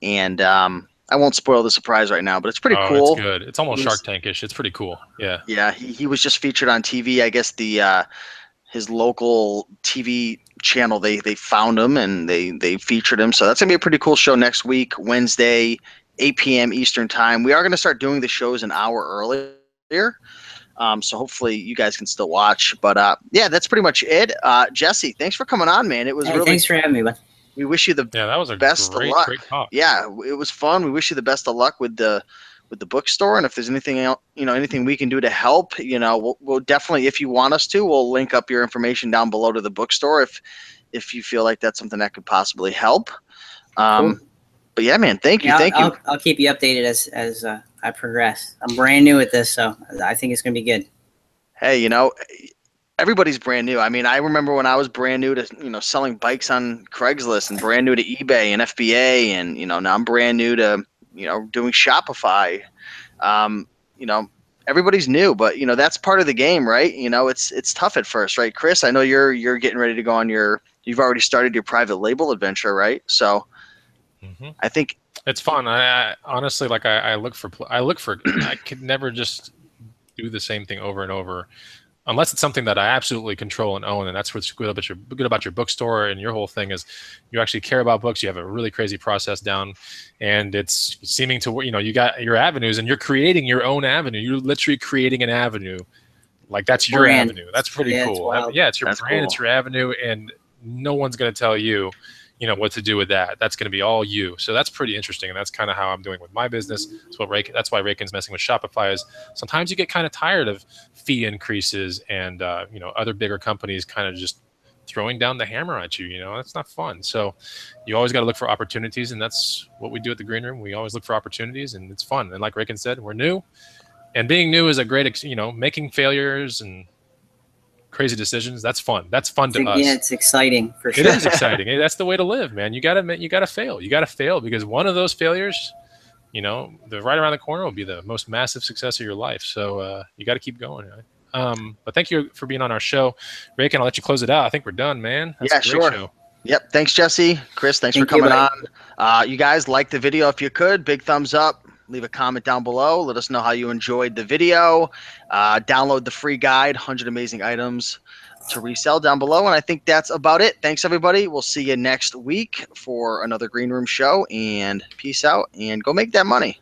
And I won't spoil the surprise right now, but it's pretty cool. It's good. It's almost Shark Tank-ish. It's pretty cool. Yeah. Yeah. He was just featured on TV. I guess the his local TV channel, they found him and they featured him. So that's gonna be a pretty cool show next week, Wednesday, 8 p.m. Eastern time. We are gonna start doing the shows an hour earlier. So hopefully you guys can still watch. But yeah, that's pretty much it. Jesse, thanks for coming on, man. It was really thanks for having me, man. We wish you the best of luck. Great talk. Yeah, it was fun. We wish you the best of luck with the bookstore, and if there's anything else, you know, anything we can do to help, you know, we'll definitely, if you want us to, we'll link up your information down below to the bookstore if you feel like that's something that could possibly help. Cool. But yeah, man, thank you. I'll keep you updated as I progress. I'm brand new at this, so I think it's going to be good. Hey, you know, everybody's brand new. I mean, I remember when I was brand new to, you know, selling bikes on Craigslist and brand new to eBay and FBA, and, you know, now I'm brand new to, you know, doing Shopify. You know, everybody's new, but, you know, that's part of the game, right? You know, it's tough at first, right, Chris? I know you're getting ready to go on you've already started your private label adventure, right? So I think it's fun. I honestly, like, I look for I could never just do the same thing over and over. Unless it's something that I absolutely control and own, and that's what's good about your bookstore and your whole thing is you actually care about books. You have a really crazy process down, and it's seeming to, you know, you got your avenues and you're creating your own avenue. You're literally creating an avenue, like that's your avenue. That's pretty cool. Yeah, it's your brand, it's your avenue, and no one's gonna tell you, you know, what to do with that. That's going to be all you. So that's pretty interesting, and that's kind of how I'm doing with my business. That's why Raiken's messing with Shopify, is sometimes you get kind of tired of fee increases and, you know, other bigger companies kind of just throwing down the hammer at you. You know, that's not fun. So you always got to look for opportunities, and that's what we do at the Green Room. We always look for opportunities, and it's fun. And like Raiken said, we're new, and being new is a great, you know, making failures and crazy decisions. That's fun. That's fun to us. Yeah, it's exciting for sure. It is exciting. That's the way to live, man. You gotta fail. You gotta fail, because one of those failures, you know, the right around the corner will be the most massive success of your life. So you got to keep going. Right? But thank you for being on our show, Raiken. I'll let you close it out. I think we're done, man. That's a great show. Yep. Thanks, Jesse. Chris, thanks for coming on. You guys, like the video if you could. Big thumbs up. Leave a comment down below. Let us know how you enjoyed the video. Download the free guide, 100 Amazing Items to Resell, down below. And I think that's about it. Thanks, everybody. We'll see you next week for another Green Room show. And peace out. And go make that money.